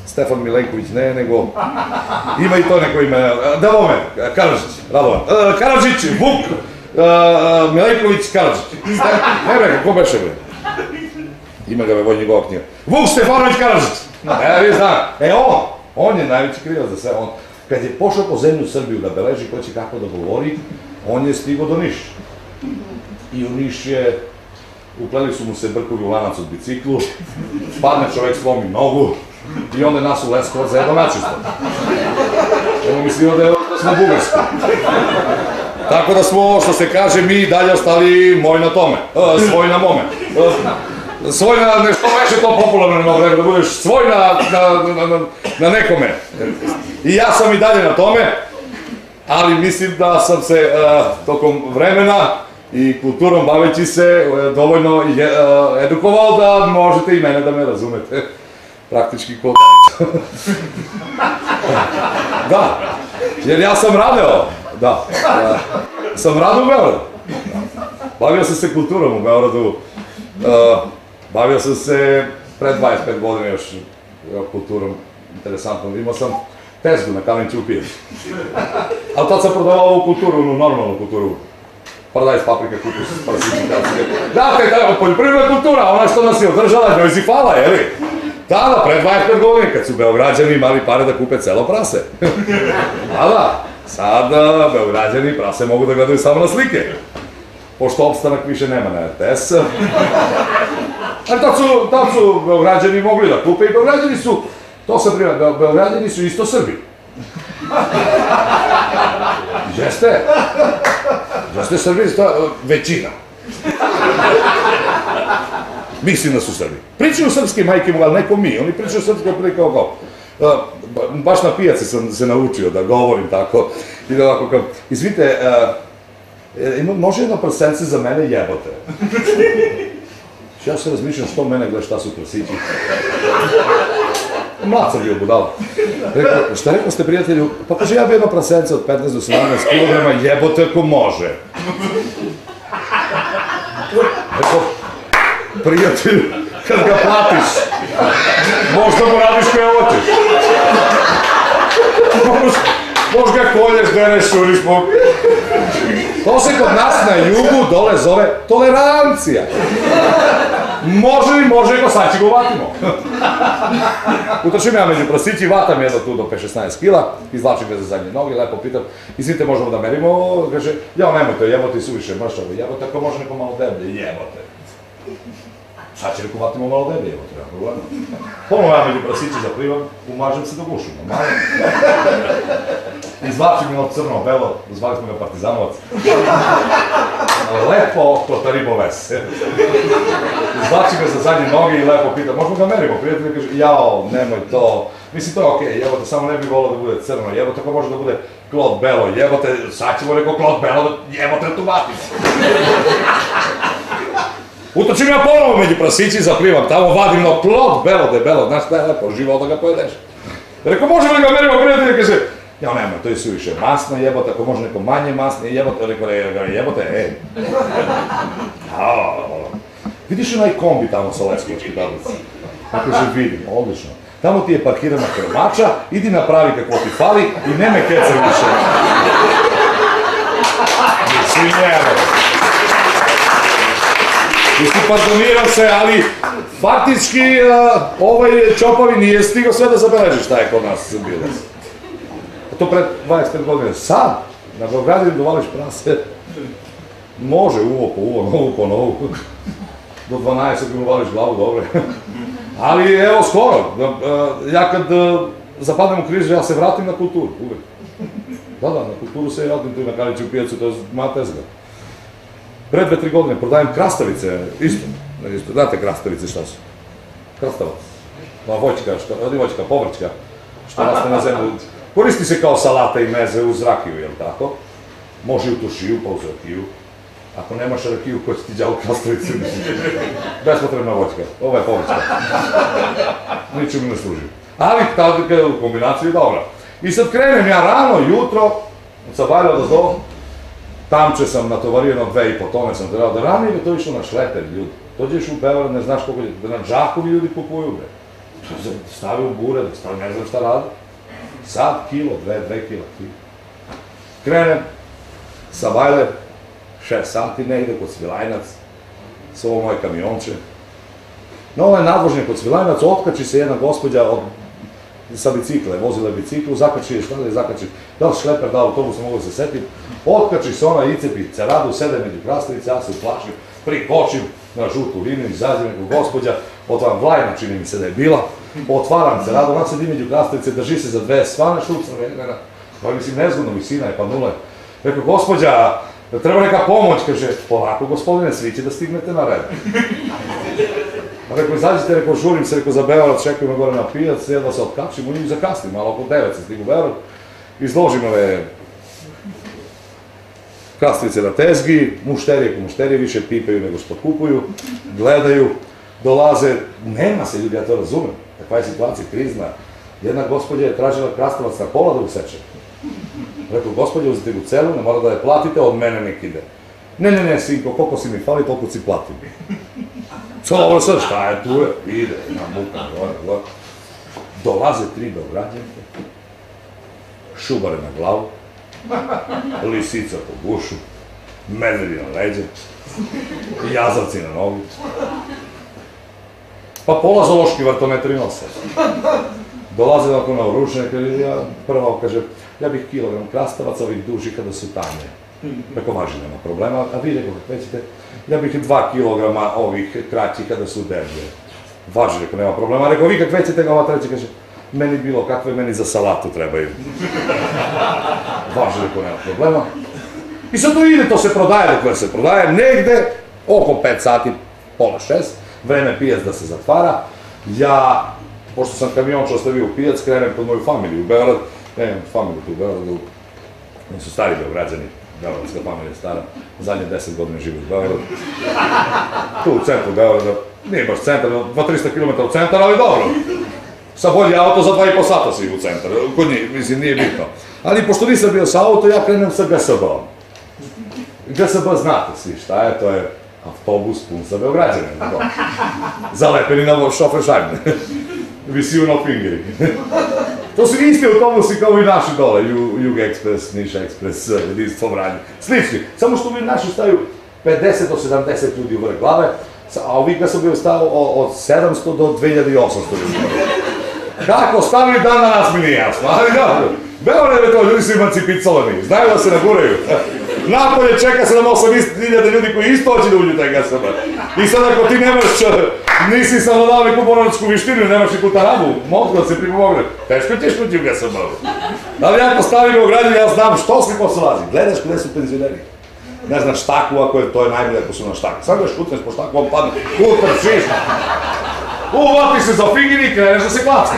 Stefan Milenković, ne, nego... Ima i to neko ime, Davomen, Karadžić, Radovan. Karadžić, Vuk, Milenković, Karadžić. Ne bre, ko beše bre? Ima ga vevoj njegova knjiga. Vuk Stefanović Karadžić! E, vi znam, on je najveći krivac za sve. Kad je pošao po zemlju Srbiju da beleži ko će kako da govori, on je stigao do Niš. I u Niš je, upleli su mu se brkovi u lanac od biciklu, padne čovek, slomi nogu i onda je nas u Leskovac za jedno načisto. Ono mislimo da smo bugarski. Tako da smo, što se kaže, mi dalje ostali moj na tome, svoj na mome. Svoj na nešto veće to popularno, nego da budeš svoj na nekome. I ja sam i dalje na tome, ali mislim da sam se tokom vremena i kulturom baveći se dovoljno edukovao da možete i mene da me razumete. Praktički ko... Da, jer ja sam radeo, da, sam radio u Beogradu. Bavio sam se kulturom u Beogradu, bavio sam se pred 25 godina još kulturom, interesantno, imao sam tezgu na kamen ćupije. Ali tad sam prodavao ovu kulturu, onu normalnu kulturu. Paradajs, paprika, kupus, parasići, kacije. Dakle, poljoprivredna kultura, ona što nas je održala, njoj si hvala, jeli? Tada, pre 25 godina, kad su Beograđani imali pare da kupe celo prase. A da, Sada beograđani prase mogu da gledaju samo na slike, pošto opstanak više nema na RTS. Ali tad su beograđani mogli da kupe i beograđani su, to sam primjer, beograđani su isto Srbi. Jeste Srbi, većina. Mislim da su Srbi. Pričaju srpski majke mu, ali neko mi, oni pričaju srpski opet kao kao. Baš na pijaci sam se naučio da govorim tako. I da ovako kao, izvite, može jedno prsence za mene jebote. Ja se razmišljam što mene gleda šta su prsići. Mlad sam bio budala. Šta rekao ste prijatelju? Pa kaže ja bi jedno prasence od 15 do 17 kg jebote ako može. Rekao, prijatelju, kad ga platiš, možda mu radiš koje otiš. Možda ga kolješ, deneš, šuriš, mogu. To se kod nas na jugu dole zove tolerancija. Može li, može, ko sad će ga uvatimo. Utrčim ja među prasići, vatam jedno tu do 5-16 kila, izlačim ga za zadnje noge, lepo pitam, izvite, možemo da merimo, kaže, jao nemojte, jebote, suviše mršave, jebote, ako može neko malo deblje, jebote. Sad će neko vatimo malo deblje, jebote, nema problema. Ponovno ja među prasići zaplivam, umažem se do gušu, normalno. Izvlačim ga od crno-belo, zvali smo ga partizanovac. Lepo oko taribo ves. Izvlačim ga za zadnje noge i lepo pita, možemo ga merimo, prijatelj kaže, jao, nemoj to. Mislim, to je okej, jebote, samo ne bih volao da bude crno, jebote, ako može da bude klot-belo, jebote, sad ćemo neko klot-belo, jebote, tu vati. Utočim ja ponovo među prasići, zaplivam tamo, vadim no klot-belo, debelo, znaš, da je lepo, živo da ga pojedeš. Rekao, možemo da ga merimo, prijatelj kaže, jao nemoj, to je suviše masno jebote, ako može neko manje masno jebote, jebote, ej. Vidiš onaj kombi tamo sa Leskovačke tablice? Tako se vidim, odlično. Tamo ti je parkirana krmača, idi napravi kako ti fali i ne me kecaj više. Mislim, jebote. Mislim, pardoniram se, ali faktički ovaj čopavi nije stigao sve da zabeleži šta je kod nas bilo. To pred 25 godine, sad, na Beogradu dovališ prase, može uvo po uvo, novu po novu, do 12 mi uvališ glavu, dobre. Ali evo, skoro, ja kad zapadnem u krizu, ja se vratim na kulturu, uvek. Da, na kulturu se vratim tu na Kaliću pijacu, to je moja tezga. Pred 2-3 godine prodajem krastavice, isto, znate krastavice šta su? Krastavac, voćka, voćka, povrćka, što raste na zemlju. Koristi se kao salata i meze uz rakiju, jel' tako? Može i u tušiju, pa uz rakiju. Ako nemaš rakiju, ko će ti djavo krastavicu? Bespotrebna voćka. Ovo je povrćka. Ničemu ne služi. Ali tako je u kombinaciji dobra. I sad krenem ja rano, jutro, sa Valjeva do Zdovo. Tamče sam natovarijeno 2,5 tone sam trebao da rano, i to išlo na šleter, ljudi. Dođeš u Beograd, ne znaš koliko ljudi, na džakovi ljudi kupuju, bre. Stave u bure, ne znam šta rade. Sad kilo, dve kilo. Krenem sa Vajle, 6 sati negde kod Svilajnac, s ovo moje kamionče. Na ovaj nadvožnje kod Svilajnac otkači se jedna gospođa sa bicikle, vozila je biciklu, zakači je šta da je zakači, da li šleper, da li autobus, ne mogu da se setim. Otkači se ona icepi ceradu, sede među krastavice, ja se uplašim, prikočim na žutu liniju, izađe neko gospođa, otvaram Vlajna, čini mi se da je bila. Otvaram se, rado, ona sedi među krastavice, drži se za dve svane, šupca vremena. Pa mislim, nezgodno, visina je, pa nula je. Rekao, gospođa, treba neka pomoć, kaže, polako, gospodine, svi će da stignete na red. Rekao, izađite, rekao, žurim se, rekao, za Beograd, čekaju me gore na pijac, jedva se otkapšim, u njih zakasnim, malo oko 9 se stigu Beograd, izložim ove krastavice na tezgi, mušterije ko mušterije, više pipaju nego što kupuju, gledaju. Dolaze, nema se ljudi, ja to razumem, takva je situacija krizna. Jedna gospodja je tražila krastavac na pola da useče. Rekao, gospodja, uzeti u celu, ne mora da je platite, od mene nek ide. Ne, sinko, koliko si mi fali, toliko si platim. Dobro, sad šta je tu je, ide, na muka, gore. Dolaze 3 beograđanke, šubare na glavu, lisica po gušu, medvedi na leđe, jazavci na nogu. Pa pola zološki vartometri nose. Dolaze ovako naoružene, kaže, ja prvo, kaže, ja bih kilogram krastavaca ovih duži kada su tanje. Reko, važi, nema problema, a vi reko, većete, ja bih 2 kilograma ovih kraćih kada su deblje. Važi, reko, nema problema, reko, vi kak većete ga, ova treća, kaže, meni bilo kakve, meni za salatu trebaju. Važi, reko, nema problema. I sad to ide, to se prodaje, reko, ja se prodaje, negde, oko 5 sati, pola 6, vreme pijac da se zatvara, ja... Pošto sam kamionča ostavio u pijac, krenem pod moju familiju u Beograd. Ja imam familiju tu u Beogradu, oni su stari beograđani, beogradska familija je stara, zadnje 10 godina žive u Beogradu. Tu u centru Beograda, nije baš centar, 200-300 km u centar, ali dobro. Sa bolji auto za 2,5 sata svi u centar, kod njih, mislim, nije bitno. Ali pošto nisam bio sa auto, ja krenem sa GSB-om. GSB znate svi šta je, to je autobus pun sa beograđanima. Zalepeni na šofer šajbne. Visiju na fingeri. To su isti autobusi kao i naši dole, Jug Ekspres, Niš Ekspres, Jedinstvo Vranje, slični. Samo što ovi naši staju 50 do 70 ljudi u vrh glave, a ovi kada sam bio stao od 700 do 2800 ljudi. Kako stavili dan na nas mi nije jasno, ali dobro. Beograd je to, ljudi su emancipicovani, znaju da se naguraju. Napolje čeka 7-8 hiljada ljudi koji isto hoće da uđu taj GSB. I sad ako ti nemaš, nisi sam dodao neku bonovačku vištinu, nemaš neku tarabu, mogu da se pripomogne. Teško ćeš uđi u GSB. Ali ako stavim u gradu, ja znam što svi posle lazi. Gledaš gde su penzioneri. Ne znam štaku, ako je to najbolje ako su na štaku. Sad gledaš kutreš po štaku, on padne, kutreš, šišta. Uvati se za fingir i kreneš da se klacke.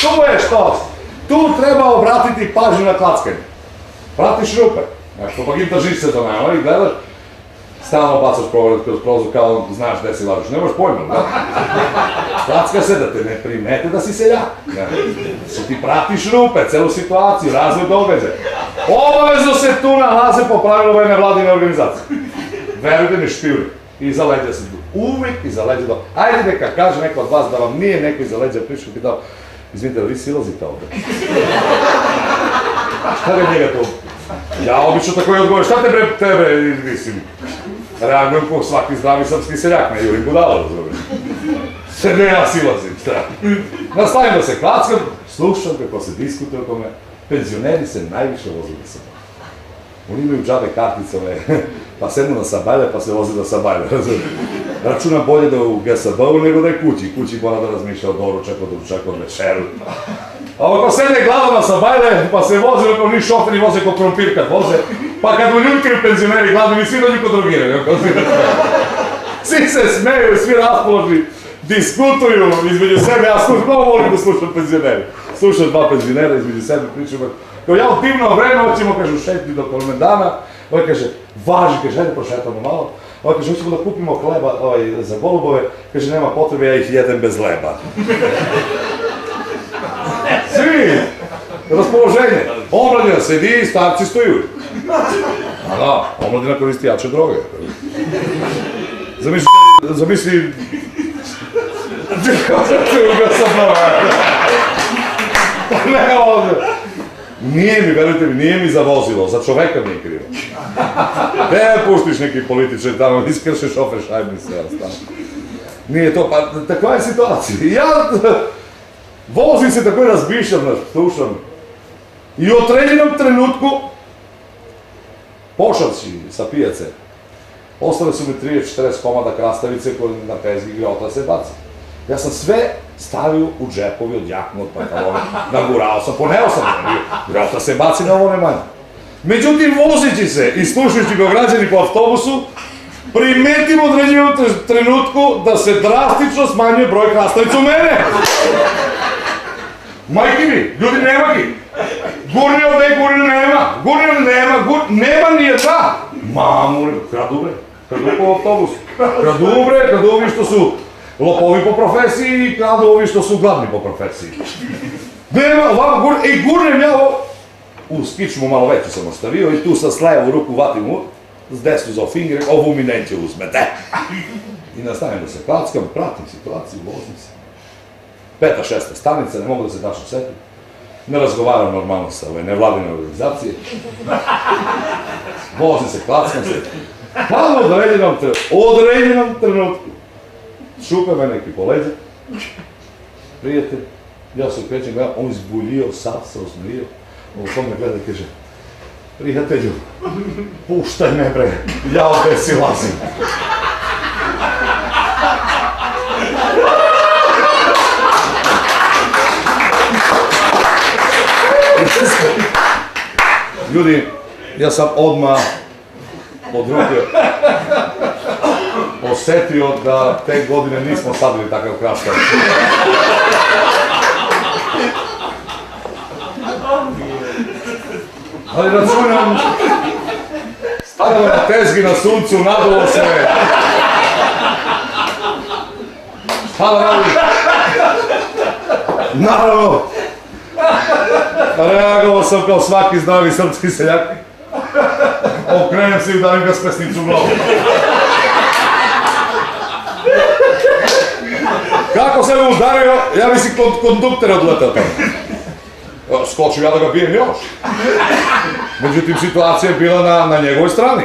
Tu je što? Tu treba obratiti pažnju na klackanje. Pratiš rupe. Što pak im držiš se do nama i gledaš, stalno bacaš progled kroz prozor kao znaš gde si lažiš, nemaš pojma, da? Placka se da te ne primete da si seljak. Što ti pratiš rupe, celu situaciju, razvoj događaja. Obavezno se tu nalaze po pravilu ove nevladine organizacije. Verujte mi, špijuri. I za leđa se tu. Uvijek i za leđa dao. Ajde neka kaže neko od vas da vam nije neko i za leđa prišao i dao, izvinite, da vi silazite ovde. Šta je njega to? Ja obično tako je odgovorio, šta te bre, tebe, mislim, reagujem ko svaki zdravi srpski seljak, ne Juri Budala, razumiješ. Se ne ja silazim, šta? Nastavim da se klackam, slušam kako se diskutuje o tome, penzioneri se najviše voze da sabajle. Oni imaju džabe karticove, pa sednu na sabajle, pa se voze da sabajle, razumiješ. Računam bolje da je u GSB-u nego da je kući, kući mora da razmišlja o doručaku, doručaku, večeru. A ako sedne glavama sa bajle, pa se voze, ako ni šoferi voze kod krompir kad voze, pa kad uljutkaju penzioneri glavni, svi dođu kod drogirani. Svi se smeju, svi raspoložni, diskutuju između sebe, ja mnogo volim da slušam penzioneri. Slušam 2 penzionera između sebe, pričamo, kao ja u divno vreme, hoćemo, kažu, šetiti do Kolmendana, ovaj kaže, važi, kaže, hajde prošetamo malo, ovaj kaže, hoćemo da kupimo hleba za golubove, kaže, nema potrebe, ja ih jedem bez leba. Svi! Raspoloženje! Omladina sedi, starci stoju. A da, omladina koristi jače droge. Zamisli... Ne ovdje! Nije mi, verujte mi, nije mi za vozilo, za čoveka mi je krivo. Ne puštiš neki političar tamo, iskršeš šofer šajbni sve, stano. Nije to, pa takva je situacija. Ja... Vozim se tako i razmišljam, slušam. I u određenom trenutku, pošavši sa pijace, ostale su mi 30-40 komada krastavice koje na tezgi grota se baca. Ja sam sve stavio u džepovi od jaknu, od pantalona, nagurao sam, poneo sam ga, grota se baci na ovo ne manje. Međutim, vozići se i slušajući Beograđani po autobusu, primetim u određenom trenutku da se drastično smanjuje broj krastavica u mene. Majke mi, ljudi, nema ki. Gurni ovdje, gurni nema. Gurni ovdje nema, nema ni jedna. Mamu, kradu bre. Kradu po autobusu. Kradu bre, kradu ovi što su lopovi po profesiji i kradu ovi što su gladni po profesiji. Nema, ovako gurni, i gurnim ja ovo. Uz kičmu malo veću sam ostavio i tu sa slajevu ruku vatim u, s desnu za finger, ovu mi neće uzmete. I nastavim da se klackam, pratim situaciju, vozim se. 5-6 stanica, ne mogu da se tačno setim. Ne razgovaram normalno sa ove nevladine organizacije. Vozim se, klackam se. Pa u određenom trenutku šupe me neki po leđa. Prijatelj, Ја се кречем гледа, он изболио, сад се озморио. Око ме гледа и каже, prijatelju, puštaj me bre, ja opet si lazim. Ljudi, ja sam odmah odrutio, osjetio da te godine nismo sadili takav kraštaj. Ali računam, stavljamo na tezgi na suncu, nadolo se me. Šta da radi? Naravno! Reagovao sam kao svaki zdravi srpski seljak. Okrenem se i davim ga s pesnicu u glavu. Kako sam me udario, ja mislim kondukter odletao tamo. Skočio ja da ga bijem još. Međutim, situacija je bila na njegovoj strani.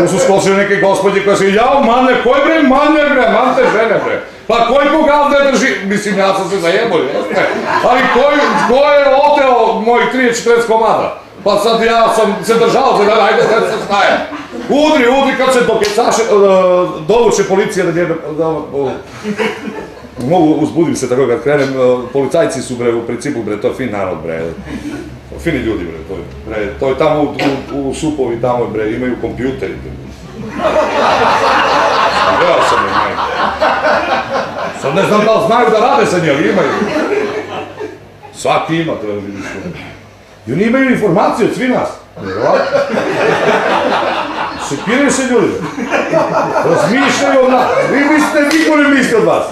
Tu su skočili neke gospodje koje se jao, manje, koji bre, manje bre, mante žene bre. Pa koji koga ne drži, mislim, ja sam se zajebao, jeste. Ali koji je oteo mojih 30-40 komada? Pa sad ja sam se držao, da najde se staje. Udri, kad se dovuče policija da njebe... Mogu, uzbudim se tako kad krenem, policajci su bre, u principu bre, to je fin narod bre, fini ljudi bre, to je tamo u supovi tamo bre, imaju kompjuteri. Gledao sam ih najbolje. Sad ne znam da li znaju da rade sa njeli, imaju. Svaki ima to je vidiš. I oni imaju informaciju od svi nas. Sekiraju se ljudi, razmišljaju od nas, vi mislite, niko ne misli od vas.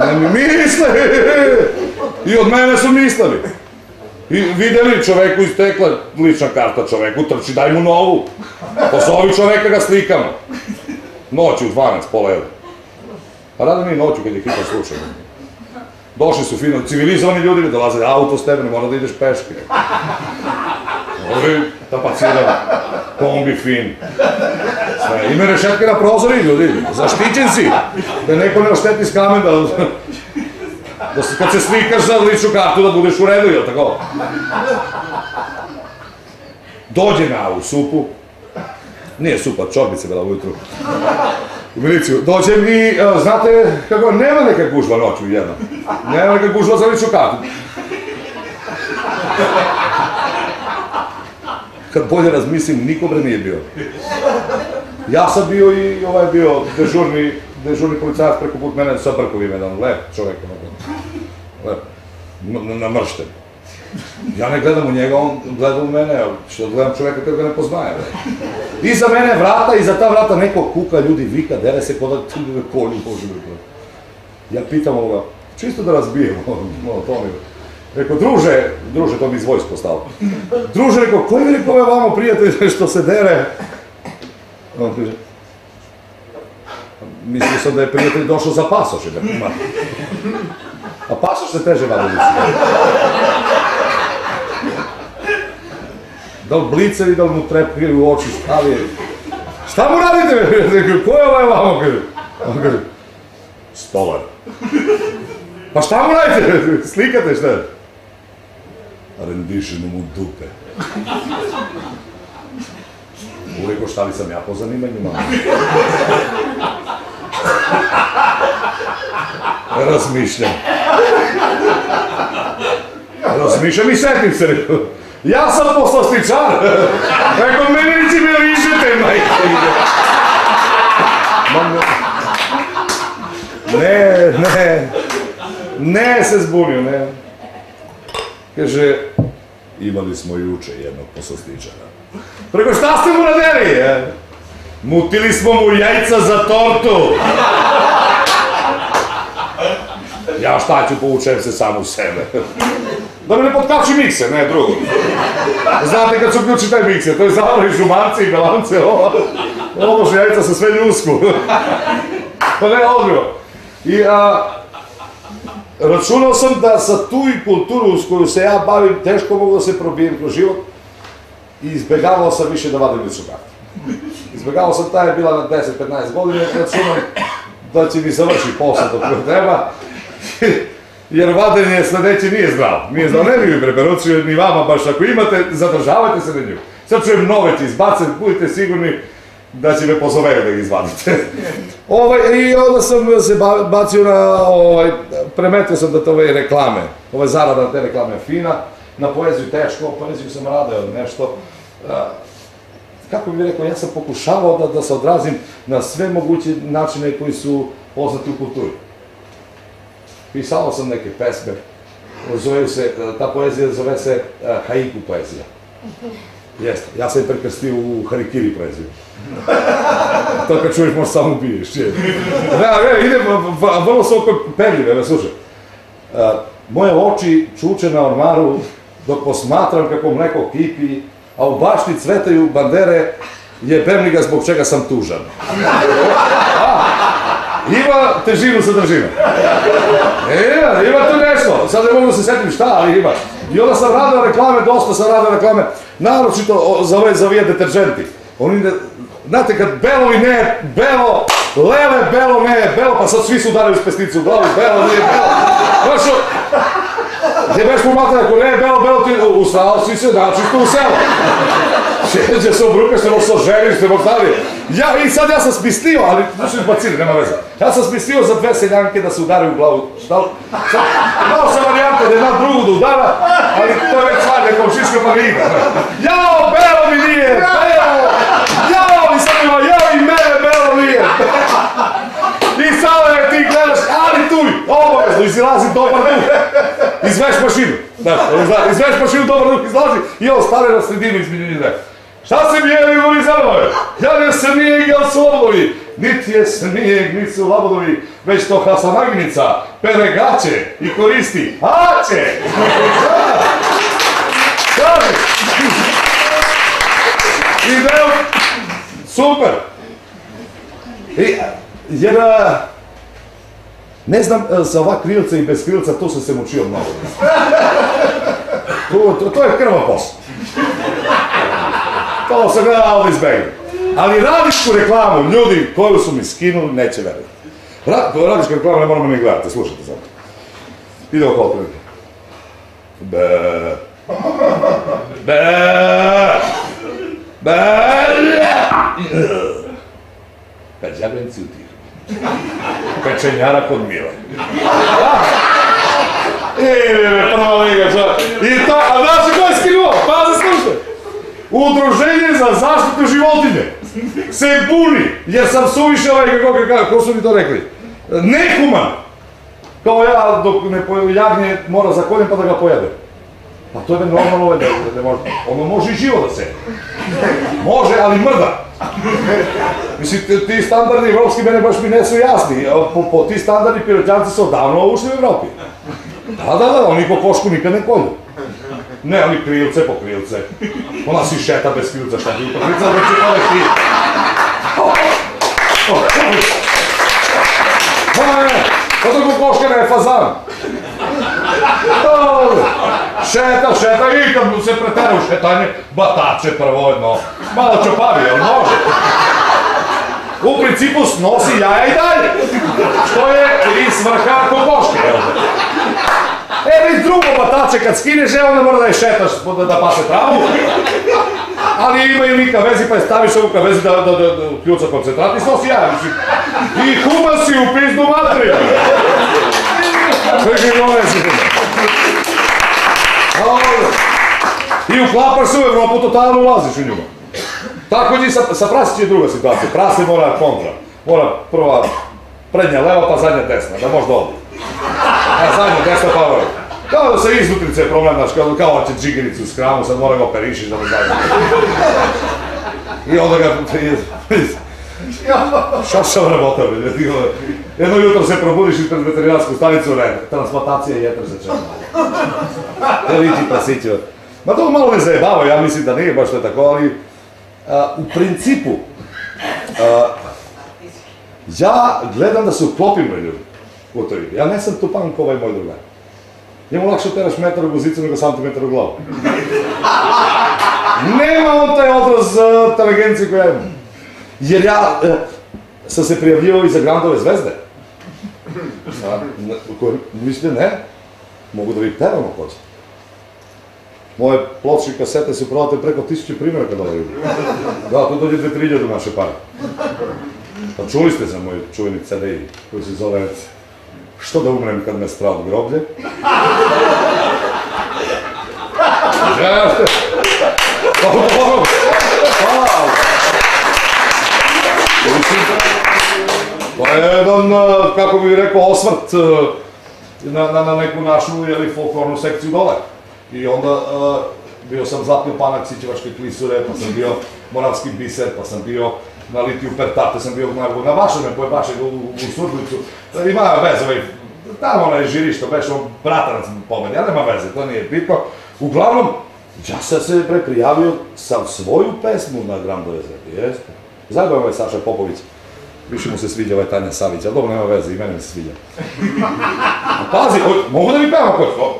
Ne misle, i od mene su mislili. I videli čoveku istekla lična karta čoveku, trči daj mu novu. Pozovi čoveka ga slikamo. Noću, 12, pola jede. Pa rade mi noću kad je hitan slučaj. Došli su fino, civilizovani ljudi, dolaze auto s tebe, ne mora da ideš peške. Ovi, tapacirani, kombi fin. Ime rešetke na prozori, ljudi, zaštićen si, da neko ne ošteti s kamen, da kad se slikaš za ličnu kartu da budeš u redu, jel' tako? Dođe na u supu, nije supa, čorbice bila ujutru, u miliciju, dođem i, znate, kako, nema neka gužva noću jedna, nema neka gužva za ličnu kartu. Kad bolje razmislim, niko bre nije bio. Ja sam bio i ovaj bio dežurni policajac preko put mene sa brkovim jedan, lep čovjek, lep, namršten. Ja ne gledam u njega, on gleda u mene, što gledam čovjeka kada ga ne poznaje. Iza mene vrata, iza ta vrata neko kuka, ljudi vika, dere se koda konju poživio. Ja pitam ovoga, čisto da razbijem, to mi je. Rekao, druže, to mi iz vojsko stalo. Druže, rekao, koji je rekao vamo prijatelj što se dere? On kaže, mislio sam da je prijatelj došao za pasoš. A pasoš se teže vada misli. Da li blicari, da li mu trepili u oči, stavi. Šta mu radite? Rekao, ko je ovaj vamo? On kaže, stolar. Pa šta mu radite? Slikate šta je? Rendišimo mu dupe. Ureko šta li sam ja po zanimanjima? Razmišljam i setim se, rekao. Ja sam poslastičar. Rekao, mene nici me ližete, majke. Ne se zbunio, ne. Kaže, imali smo juče jednog poslastičara. Preko šta ste mu radili? Mutili smo mu jajca za tortu. Ja šta ću, povučem se sam u sebe. Da me ne potkači mikser, ne drugo. Znate kad se uključi taj mikser, to je zavrani žumarci i belance, ovo jajca sa sve ljusku. Pa ne, odbio. I, računao sam da sa tu i kulturu s koju se ja bavim, teško mogu da se probijem kroz život i izbjegavao sam više da vadim ličnu kartu. Izbjegavao sam, ta je bila na 10-15 godine, računam da će mi završi posao dok treba. Jer vadenje sljedeće nije zdravo. Nije zdravo, ne bi mi preporučio ni vama baš. Ako imate, zadržavajte se na nju. Sad čujem nove će izbaciti, budite sigurni da će me pozoveju da ih izbacite. I onda sam se bacio na, premetio sam da te ove reklame, ove zarada na te reklame fina, na poeziju teško, poeziju sam radio nešto. Kako bih rekao, ja sam pokušavao da se odrazim na sve moguće načine koji su poznati u kulturi. Pisao sam neke pesme, ta poezija zove se Haiku poezija. Jeste, ja sam je prekrstio u Harikiri poeziju. To kad čuješ možda samo ubiješ. Vrlo su oko perljive, me slušaj. Moje oči čuče na ormaru dok posmatram kako mleko kipi, a u bašti cvetaju bandere, jebem li ga zbog čega sam tužan. Ima težinu sadržina. Ima tu nešto. Sad ne mogu se sjetim šta, ali ima. I onda sam radio reklame, dosta sam radio reklame. Naročito za ove zavije deterženti. Znate, kad belo i ne je belo, leve belo ne je belo, pa sad svi su udarili s pesnicu u glavu. Belo nije belo. Znaš, jebeš mu mater, ako ne je belo, belo ti ustao si se načisto u selo. Sjeđe se obrukaš, ne možda želiš, ne možda li. I sad ja sam smislio, ali duši izbacili, nema veze. Ja sam smislio za dve seljanke da se udari u glavu. Imao sam varijante da jedna drugu da udara, ali to je već stvar, nekom šiška marina. Jao, belo mi nije, belo! Jao, i sad ima, jao i mene, belo nije! I sada je ti gledaš, ali tuj, obavezno, izlazi dobar duh. Izveš mašinu, znaš, izveš mašinu, dobar duh izlazi i ostane na sredinu između njih. Šta se mi je imali za moj? Ja ne snijeg, jel su odlovi? Niti je snijeg, niti su labodovi, već to hasanagnica pere gaće i koristi haće! Kaži! Ideo, super! Jer, ne znam, sa ova krilca i bez krilca, tu sam se mučio mnogo. To je krva posla. To sam gledao da izbegnem. Ali radijsku reklamu, ljudi koju su mi skinuli, neće veriti. Radijsku reklamu ne moramo ni gledati, slušajte zato. Idemo kao prilike. Beee. Beee. Beee. Peđabenci u tiru. Pečenjara kod Mile. Prva liga čovjek. I to, a znači ko je skinuo? Pazi, slušaj. Udruženje za zaštitu životinje se buni, jer sam suviše kako su mi to rekli, nehuman, kao ja dok ne pojedu jagnje mora zakoljem pa da ga pojede. Pa to je normalno ove ne može, ono može i živo da se, može, ali mrda. Mislim, ti standardi evropski mene baš mi ne su jasni, po ti standardi piroćanci su odavno ušli u Evropi. Da, oni po košku nikad ne kolju. Ne, ali krilce po krilce. Ona si šeta bez krilca, šta ti po krilca, već je to neki. Zato kukoškena je fazan. Šeta, šeta, i kad mu se preteru šetanje, batače prvo jedno. Malo čopavi, jel može? U principu snosi jaja i dalje. Što je i svrha kukoške, jel? Evo i drugo batače kad skineš, evo ne mora da je šetaš da pase travu, ali imaju i kavezi pa je staviš ovu kavezi da kljuca koncentrat i snosi javiš i human si u pizdu materiju. I uklapaš se u Evropu, totalno ulaziš u njima. Tako i sa prasići je druga situacija, prase mora kontra, mora prva prednja leva pa zadnja desna, da možda ovdje. A zadnja desna pa vrlo. Kao da se iznutrice je problem, kao da će džigericu u skramu, sad mora ga operišiš da mu zadnja. I onda ga... Šašava rabota, jedno jutro se probudiš ispred veterinarsku stanicu, ne, transplantacija jetra za čemu. Da viči pasići. Ma to malo me zajebava, ja mislim da nije baš to tako, ali u principu ja gledam da se uklopim na ljudi u to ime. Ja ne sam tupan ko ovaj moj drugar. Njemu lakše teraš metar u guzicu nego santimetar u glavu. Nema on taj odraz inteligencije koja ima. Jer ja sam se prijavljivao i za Grandove zvezde. Mislim, ne? Mogu da vi teramo kođe. Moje ploče i kasete se prodate preko 1000 primjeraka dolara. Da, tu dođe 2-3 do naše pare. Pa čuli ste za moj čuveni CD koji se zove Što da umrem kad me strava u groblje? Želite? Hvala Bogu! Hvala! To je jedan, kako bih rekao, osvrt na neku našu folklornu sekciju dole. I onda bio sam zapio panak Sićevačke klisure, pa sam bio Moravski biser, pa sam bio na Litiju Pertate, sam bio na Vašeme, koje Bašeg u Surdulicu. Ima veze, ovaj, tamo onaj žirišta, veš, on bratanac pomeni, ja nema veze, to nije bitno. Uglavnom, ja sam se prijavio sam svoju pesmu na Grand jeste. Zagledam ovaj Saša Popović, više mu se sviđa ovaj Tanja Savić, ali dobro, nema veze, i mene mi se sviđa. Pazi, mogu da mi pevam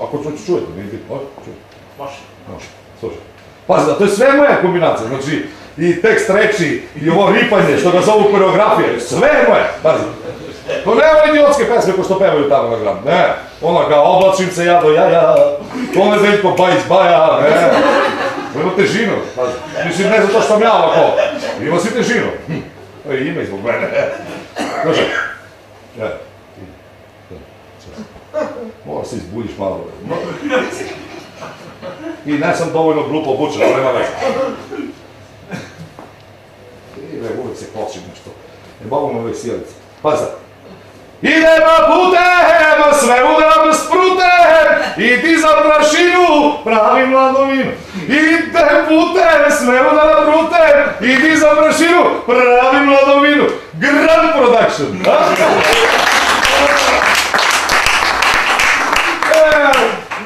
ako ću, čujete, vidite, čujete. Može. Može, slušaj. Pazi, da to je sve moja kombinacija, znači, i tekst reči, i ovo ripanje, što ga zovu koreografije, sve je moje, pazi. To nema idiotske pesme ko što pevaju tamo na Grand, ne. Ona ga oblačim se ja do jaja, tome Zeljko Bajić Baja, ne. Ima težinu, pazi. Mislim, ne zato što mi ja ovako, ima si težinu. To je ime izbog mene. Znači, moraš se izbudiš malo. I ne sam dovoljno glupo obučen, ali nema veze. I uvijek se kločim nešto. Ne bavamo me uvijek sjelice. Pazi sad. Idemo putem, sve udram s prutem, i ti za prašinu pravi mladovinu. Idem putem, sve udram prutem, i ti za prašinu pravi mladovinu. Grand production, da?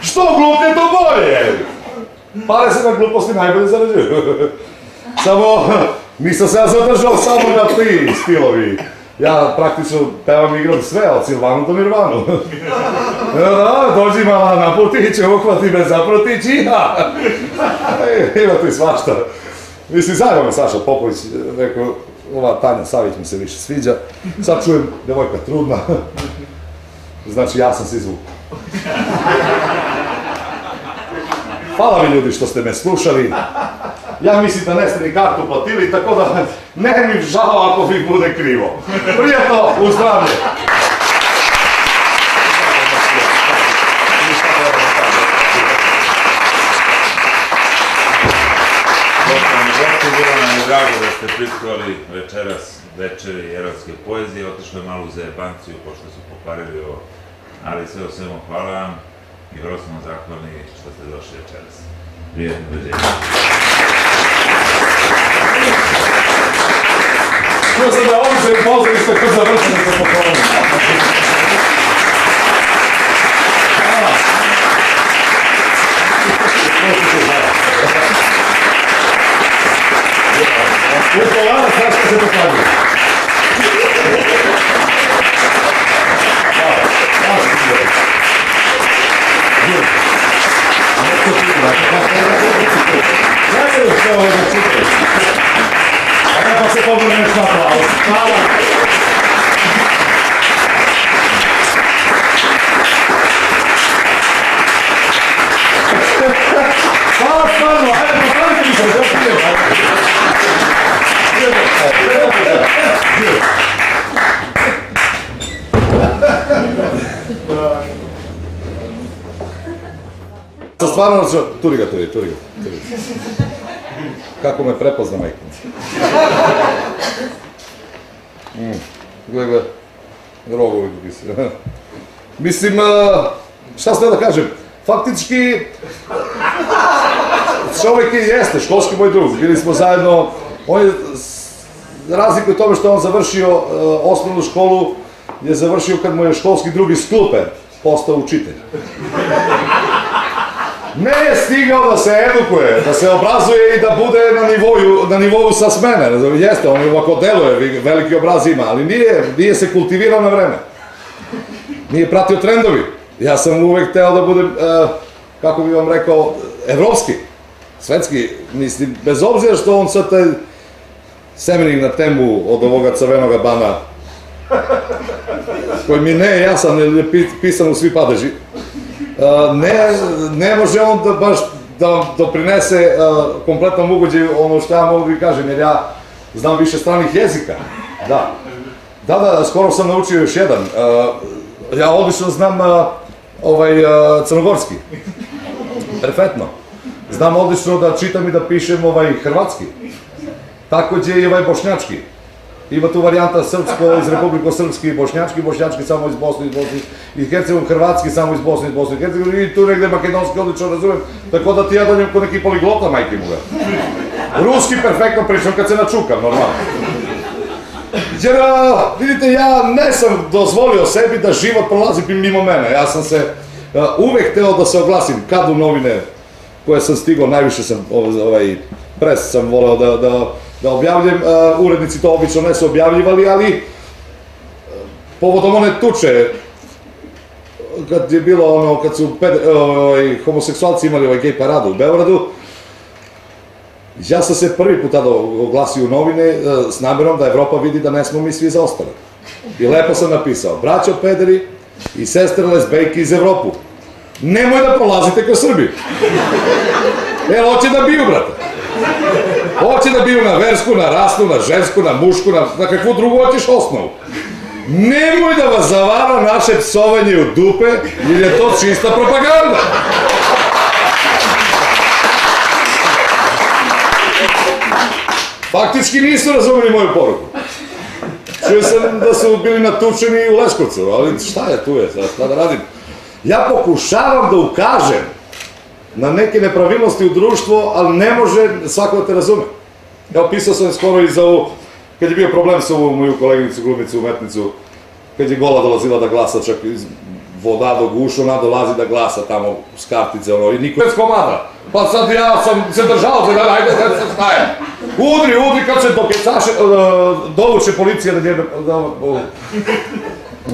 Što gluplje to bolje? Pare se na gluposti najbolje zarađuju. Samo, nisam se ja zadržao samo na ti stilovi. Ja praktično pevam i igram sve, od Silvanu do Nirvanu. Dođi mala na putić, uhvati me za protićina. Ima tu i svašta. Mislim, zajedno me Saša Popović, rekao, ova Tanja Savić mi se više sviđa. Sad čujem, devojka trudna. Znači, ja sam se izvukao. Hvala mi ljudi što ste me slušali. Ja mislim da neste ni kartu platili, tako da ne mi žao ako mi bude krivo. Prijetno, uzdravlje! Bilo nam je drago da ste prislušali večeras večeri erotske poezije. Otišlo je malo u zajebanciju, pošto su pokvarili ovo. Ali sve o svemu hvala vam i vrlo smo zahvalni što ste došli večeras. Prijetno veđenje. Čuo sam da je ovdje se pozorište kod završeno sa poklonima. Uspolana straška se poklonima. Znači što je ovo da čutim? Pa se povrneš na plavu. Hvala. Hvala stvarno. Ajde, popravite mi se. Sa stvarno, turi ga. Kako me prepozna, majka. Gledaj, rogovi kakvi si. Mislim, šta sam da kažem, faktički, čovjek i jeste, školski moj drug, bili smo zajedno, on je, razliku je tome što on završio osnovnu školu, je završio kad mu je školski drug iz klupe postao učitelj. Ne je stigao da se edukuje, da se obrazuje i da bude na nivou sa smene. Jeste, on ovako deluje, veliki obraz ima, ali nije se kultivirao na vreme. Nije pratio trendovi. Ja sam uvek hteo da budem, kako bih vam rekao, evropski, svetski. Mislim, bez obzira što on sad taj seminik na temu od ovoga Crvenoga bana, koji mi ne je jasan, jer je pisan u svi padeži. не може он да баш да допринесе комплетно могуќе оно што ја мога да кажам, јер ја знам више страних језика. Да. Да, скоро сам научио још еден. Ја одлично знам овај црногорски. Перфектно. Знам одлично да читам и да пишем овај хрватски. Такође и овај бошњачки. Има ту варијанта српско из Република Српски, бошњачки, бошњачки само из Босна и Босна и Херцеговина, хрватски само из Босна и Босна и Херцеговина и ту негде македонски одлично разумем, така да ти ја доњем ко неки полиглота мајки мога. Руски перфектно причам кад се начукам, нормално. Јер видите ја не сум дозволио себе да живот пролази мимо мене. Јас сум се увек тео да се огласим каду новине која сум стигол, највише сум овај прес сам волео да објавлjem, уредници тоа обично не се објављивали, али поводом оне туче, кад је било оно, кад су хомосексуалци имали овај гей параду у Београду, јас сам се први пут тада огласио новине с намером да Европа види да не смо ми сви заостали. И лепо сам написао, браћо педери и сестре лесбејки из Европу, немој да пролазите кај Срби. Ел, оче да бию, брате. Hoće da biju na versku, na rasnu, na žensku, na mušku, na kakvu drugu hoćeš osnovu. Nemoj da vas zavara naše psovanje u dupe, jer je to čista propaganda. Faktički nisu razumeli moju poruku. Čuo sam da su bili natučeni u Leskovcu, ali šta je tu je, šta da radim? Ja pokušavam da ukažem на неки неправилности у друштво, ал не може свако да те разуме. Ја описал сам скоро и за кога био проблем со моју колегиница глумица уметница, кога гола долазила да гласа, чак из вода до гушу, она долази да гласа тамо с картица оно и никој без комада. Па сад ја сам се држал за да ајде да се стаја. Удри кога се докецаше, довуче полиција да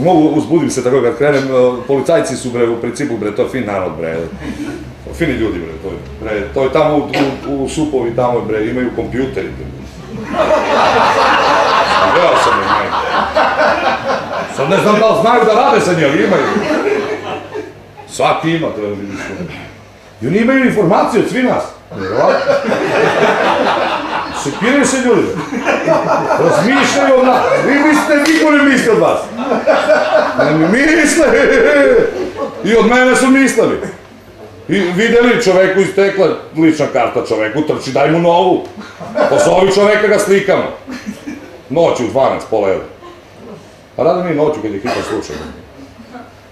многу узбудим се така кога кренем, полицајци су бре во принципу бре тоа фин народ бре. Фини луѓе бре, тој таму у супови таму бре имају компјутери. Гледал сам ја најде. Сам не знам дали знају да раде со неа, имају. Сваки има тоа видиш. Ју не имају информација од сви нас. Секирају се луѓе. Размишљају од нас. Ви мислите, никој не мисли од вас. Не мисли. И од мене су мислели. Видели човеку изтекла лична карта човеку, трчи дај му нову. Позови човека га сликаме. Ноќу, 12, пола једа. А ради ми ноќу, кај је хитно случај.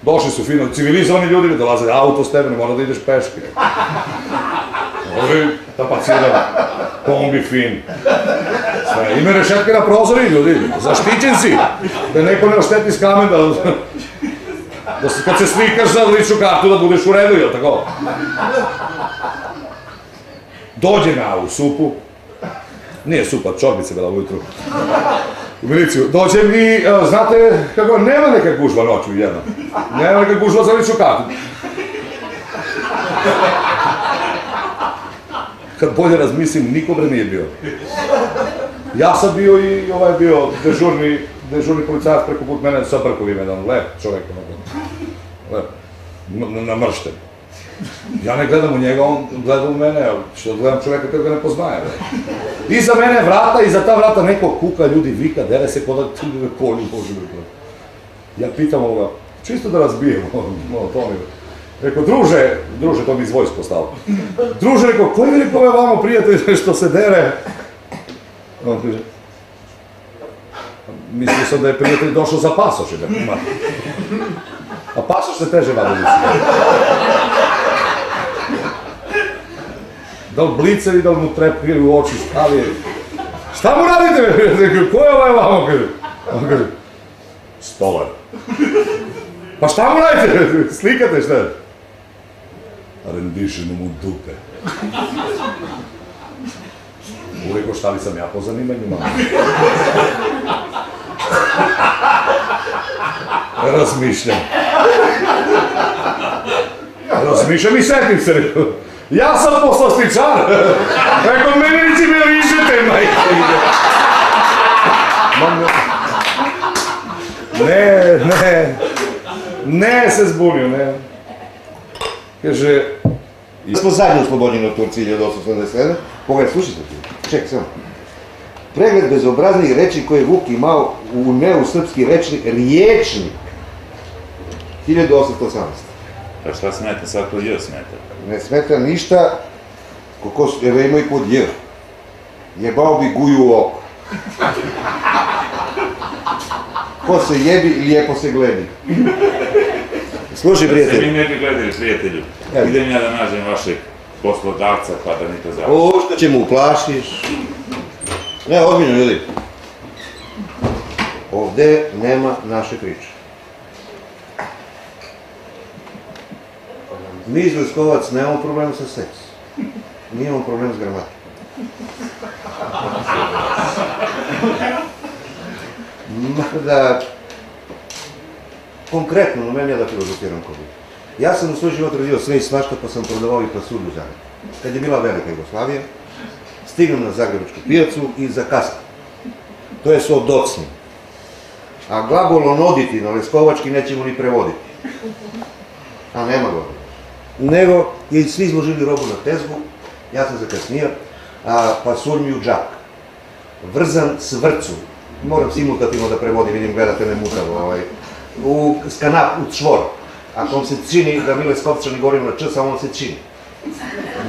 Дошли су фино, цивилизовани људи, долазе ауто с тебе, не мора да идеш пешки. Ови, тапациран, комби фин. Име решетка на прозори, људи, заштичен си. Да некој не оштети с камен да... Кога се сликаш за личну карту да будеш у реду, јел тако? Дојде на у супу, не супа, чорбица била ујутру. У милиција, дојдем и, знате, како нема нека гужва ноќу једно. Нема нека гужва за личну карту. Кад боље размислим, никој бре не е био. Јас сам био и ова е био дежурни полицајец преку пут мене со бркови еден леп човек. Намрштен. Ја не гледам у njega, он гледа у мене, што гледам човека кој го не познае. И за мене врата, и за таа врата некој кука, луѓе вика, дере се кода тиле коли, боже мило. Ја питам ова, чисто да разбием, но тоа ми. Реко, друже, тоа ми извојс постало. Друже, реко, кој ми реко е вамо пријател што се дере? Он каже, мислил сам да е пријател дошол за пасош, да има. А пасош се теже вади лице. Дал блицари, дал му трепкали у очи, стави. Шта му радите? Кој е овај вамо? Он каже, столар. Па шта му радите? Сликате, шта е? Рендишено му дупе. Уреко, шта ли сам ја по занимање, мамо? Размишљам и сетим се, реко. Јас сам посластичар. Реко, мене ли ће ме рижете, мајка? Не, се збунил, не. Каже... Ми смо задни ослободени од Турција 1887, пога ја слушате ти, чек само. Преглед безобразни речи кои Вук имал у неусрпски ријечник 1818. А шта смета, сако је смета? Не смета ништа, како еве има и под је. Јебао би гују у око. Ко се јеби, лијепо се гледи. Слушай, пријатели. Да се ми не би гледали, пријатели. Идем ја да најдем вашег послодавца, па да ни то завиш. О, што ќе му уплашиш. Не, озбиљно, јуди. Овде нема наше приче. Ми из Лесковац немамо проблем со секс. Ние имамо проблем с граматика. Мада... Конкретно, но мене да филозофирам кој. Јас сам у свој живот радио све и свашта, па сам продавал и пасуду у Загреб. Кад је била велика Југославија, стигнам на Загребачку пијацу и закаскам. То је со одоцним. А глагол онодити на лесковачки нећемо ни преводити. А нема глагол. Него је сви изложили робу на тезгу, јас сам закаснија, а пасур ми у джак. Врзан с врцу. Морам симултативно да преводим, видим, гледате не мутаво. U skanap, u čvor. Ako vam se čini da mi leskovčani govorimo na č, samo vam se čini.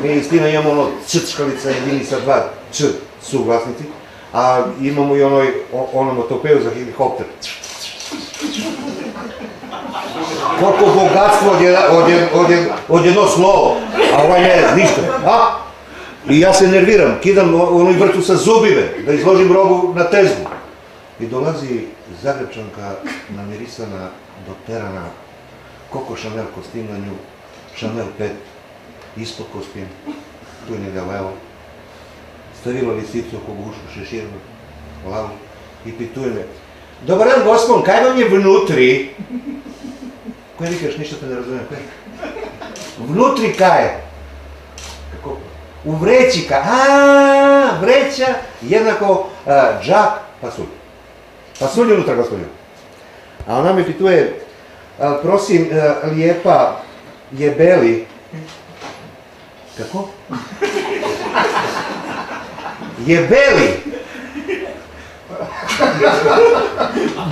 Mi istina imamo ono č škalica jedinica dva č suglasnici, a imamo i onoj onomatopeju za helikopter. Koliko bogatstvo od jedno slovo, a ovaj ne zna ništa. I ja se nerviram, kidam onoj vrtu sa zubime, da izložim robu na tezgu. I dolazi Zagrebčanka namirisana, doterana, koliko Chanel kostim na nju, Chanel 5, ispod kostim, tu je njega levo, stavila lisicu oko gušu, šeširnu, lavu i pituje me, dobar dan gospon, kaj vam je vnutri? Koje nikaš, ništa te ne razumijem, kaj? Vnutri kaj je? Kako? U vreći kaj, aaa, vreća, jednako džak, pasulj. Pasulj unutra, gospodin. A ona me pituje, prosim, lijepa je beli... Kako? Je beli!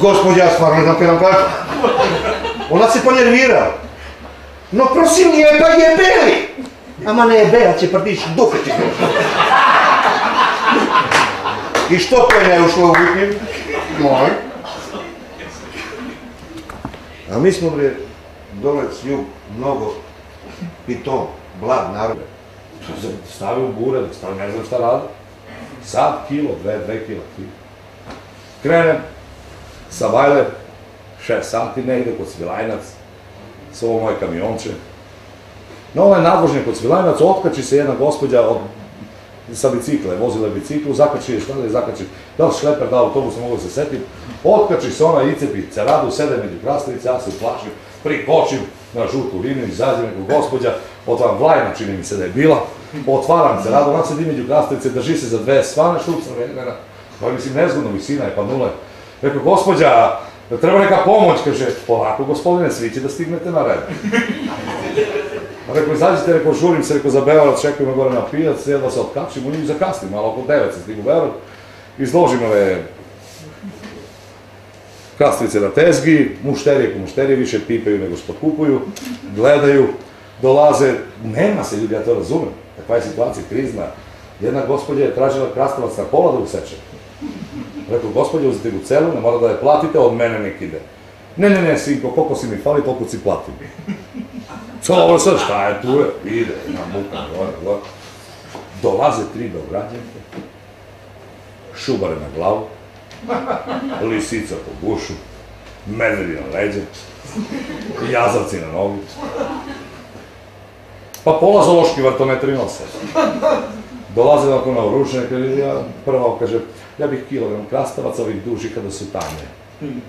Gospodja, stvarno ne znam kaj nam kaže. Ona se ponervirao. No, prosim, lijepa je beli! Ama ne je bela, će prdić, dupe će prdić. I što to je ne ušlo u Vuknim? Moj. A mi smo dole s jug mnogo pitom, blad, narodne. Stavi u bure, ne znam šta radi. Sad kilo, dve kila. Krenem sa Vajler, 6 sati negde kod Svilajnac, s ovo moje kamionče. Na onaj nadvožnje kod Svilajnac otkači se jedna gospođa od sa bicikle, vozila je biciklu, zakači je šta da je zakači, da li šleper, da li autobus, mogu se setim, otkači se ona icepi ceradu, sede među krastavice, ja se uplašim, prikočim na žutu liniju, izazim neku gospođa, otvaram Vlajna, čini mi se da je bila, otvaram ceradu, ona sedi među krastavice, drži se za dve svane, šupca vremena, pa mislim, nezgodno, visina je, pa nula je. Rekao, gospođa, treba neka pomoć, kaže, polako, gospodine, svi će da stignete na red. Rekao, izađite, rekao, žurim se, rekao, za Beograd, čekaju me gore na pijac, jedva se otkapšim, u njih zakasnim, ali oko 9 se stigu Beograd, izložim ove krastavice na tezgi, mušterije ko mušterije, više pipaju nego što kupuju, gledaju, dolaze, nema se ljudi, ja to razumem, takva je situacija krizna, jedna gospodja je tražila krastavac na pola da useče. Rekao, gospodja, uzeti u celu, ne mora da je platite, od mene nek ide. Ne, sinko, koliko si mi fali, toliko si platim. Dobro sad, šta je tu je? Ide, jedna muka, gore. Dolaze 3 beograđanke, šubare na glavu, lisica po gušu, medvedi na leđe, jazavci na nogu. Pa pola zološki vartometri nose. Dolaze onako naoružene, prva kaže, ja bih kilogram krastavaca, ovih duži kada su tanje.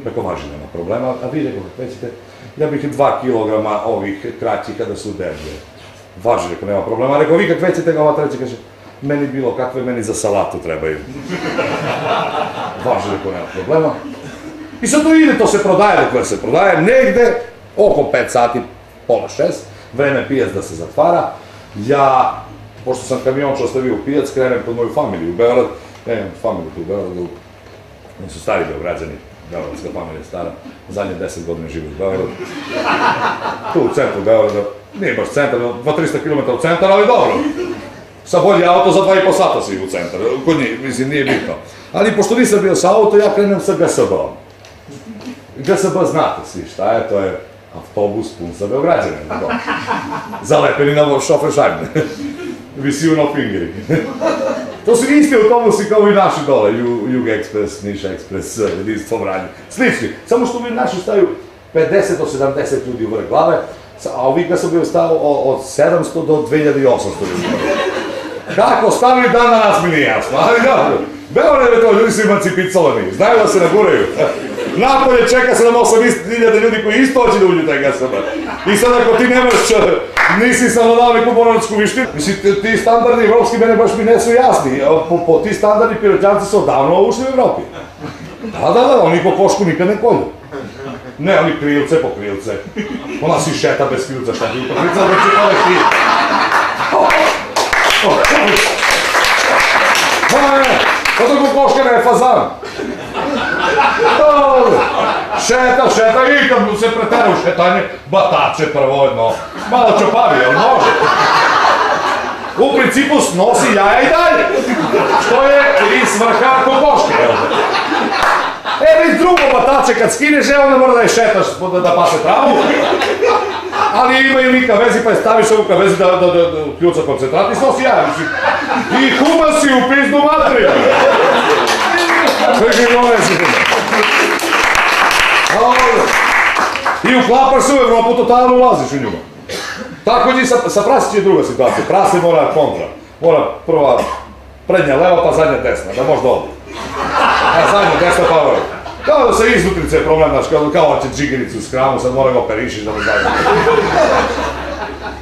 Preko maži nema problema, a vi rekao, većete, ja bih 2 kilograma ovih kraćih kada su deblje. Važi, rekao, nema problema, rekao, vi kakve ćete ga, ova treća kaže, meni bilo kakve, meni za salatu trebaju. Važi, rekao, nema problema. I sad to ide, to se prodaje, rekao, se prodaje, negde, oko 5 sati, pola 6, време пијац да се затвара. Ја, пошто сам камиончо оставио пијац, крене под моју фамилију. Београд, не имам фамилију, Београду, не су стари београѓани, београдска фамилија стара, задње 10 години живе у Београд. Ту у центру Београда, не баш центар, 2-300 км од центар, али добро. Са воли ауто за 2,5 сата си у центар, кој не, мислим, не е битно. Али пошто не сам био са ауто, ја кренем са ГСБ. ГСБ знаете си шта е, тоа е автобус пун за београѓани. Залепени на шофер шајбни, висију на фингери. Тоа се исти автобуси како и наши доле, Југ Експрес, Ниш Експрес, Единство Врање, слични. Само што ми наши стају 50 до 70 луѓе врг главе, а овие ГСБ стају од 700 до 2800. Како ставили дан на нас ми не јасно, али да, Београд е тоа, луѓе се емансипицовани, знају да се нагуреју. Наполе чека 7-8.000 луѓи кои исто очи да уѓу тај ГСБ. И сад ако ти немаш, ниси самодавни купоновичку виштина. Мисли, ти стандарди европски мене баш ми не су јасни. По ти стандарди пиротјанци се одавно ушли в Европи. Да, они по пошку никад не којду. Не, они крилце по крилце. Она си шета без крилца, шта ти по крилца, да си паде крилце. Зато го кошка не е фазан. Шета, шета, и кад му се претерува шетање, батаче прво едно. Мало чопави, ел може. У принципу сноси јаја и даје. Што е и сврха ко кошка, ел. Ели друго батаче, кад скинеш, ел не мора да ја шеташ да пасе траву. Али има и кавези, па ставиш ову кавези да клјуца концентрат и сноси јаја. И хума си у пизду матри. Веќе нове си хума. И уклапаш се у Европу, тотално улазиш у њуга. Тако ѓи са прасичи е друга ситуација. Праси мора контра. Мора прва предња лева, па задња десна, да може да оди. А задња десна па врви. Као да се изнутрице е проблем, као ќе джигерицу с храму, сад мора го перишиш да го задња.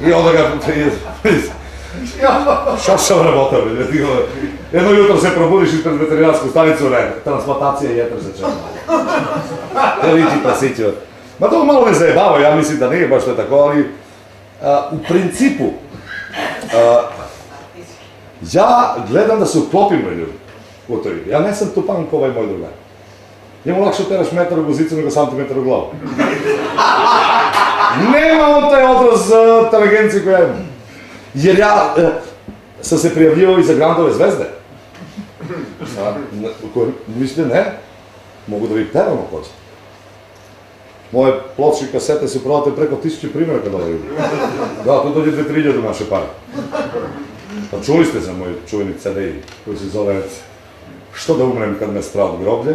И онда га... Шаша работа, бе. Едно јутро се пробудиш и пред ветеринарска станица, трансплантација јетр се чека. Теличи пасиќи. Ма тоа мало ме заебава, ја мислим да не е баш тоа тако, али у принципу ја гледам да се уклопим во љуби. Утој. Ја не сум тупан кога е мој другар. Ја му лакше тераш метар во позиција него сантиметар во глава. Нема он тај одраз интелигенција која има. Jer ja sam se prijavljivao i za Grandove zvezde. Mislite, ne, mogu da vi pevam ako hoće. Moje ploče i kasete su prodate preko 1000 primjeraka da li. Da, tu dođe 2-3 do naše pare. Pa čuli ste za moj čuveni CD koji se zove Što da umrem kad me strada groblje?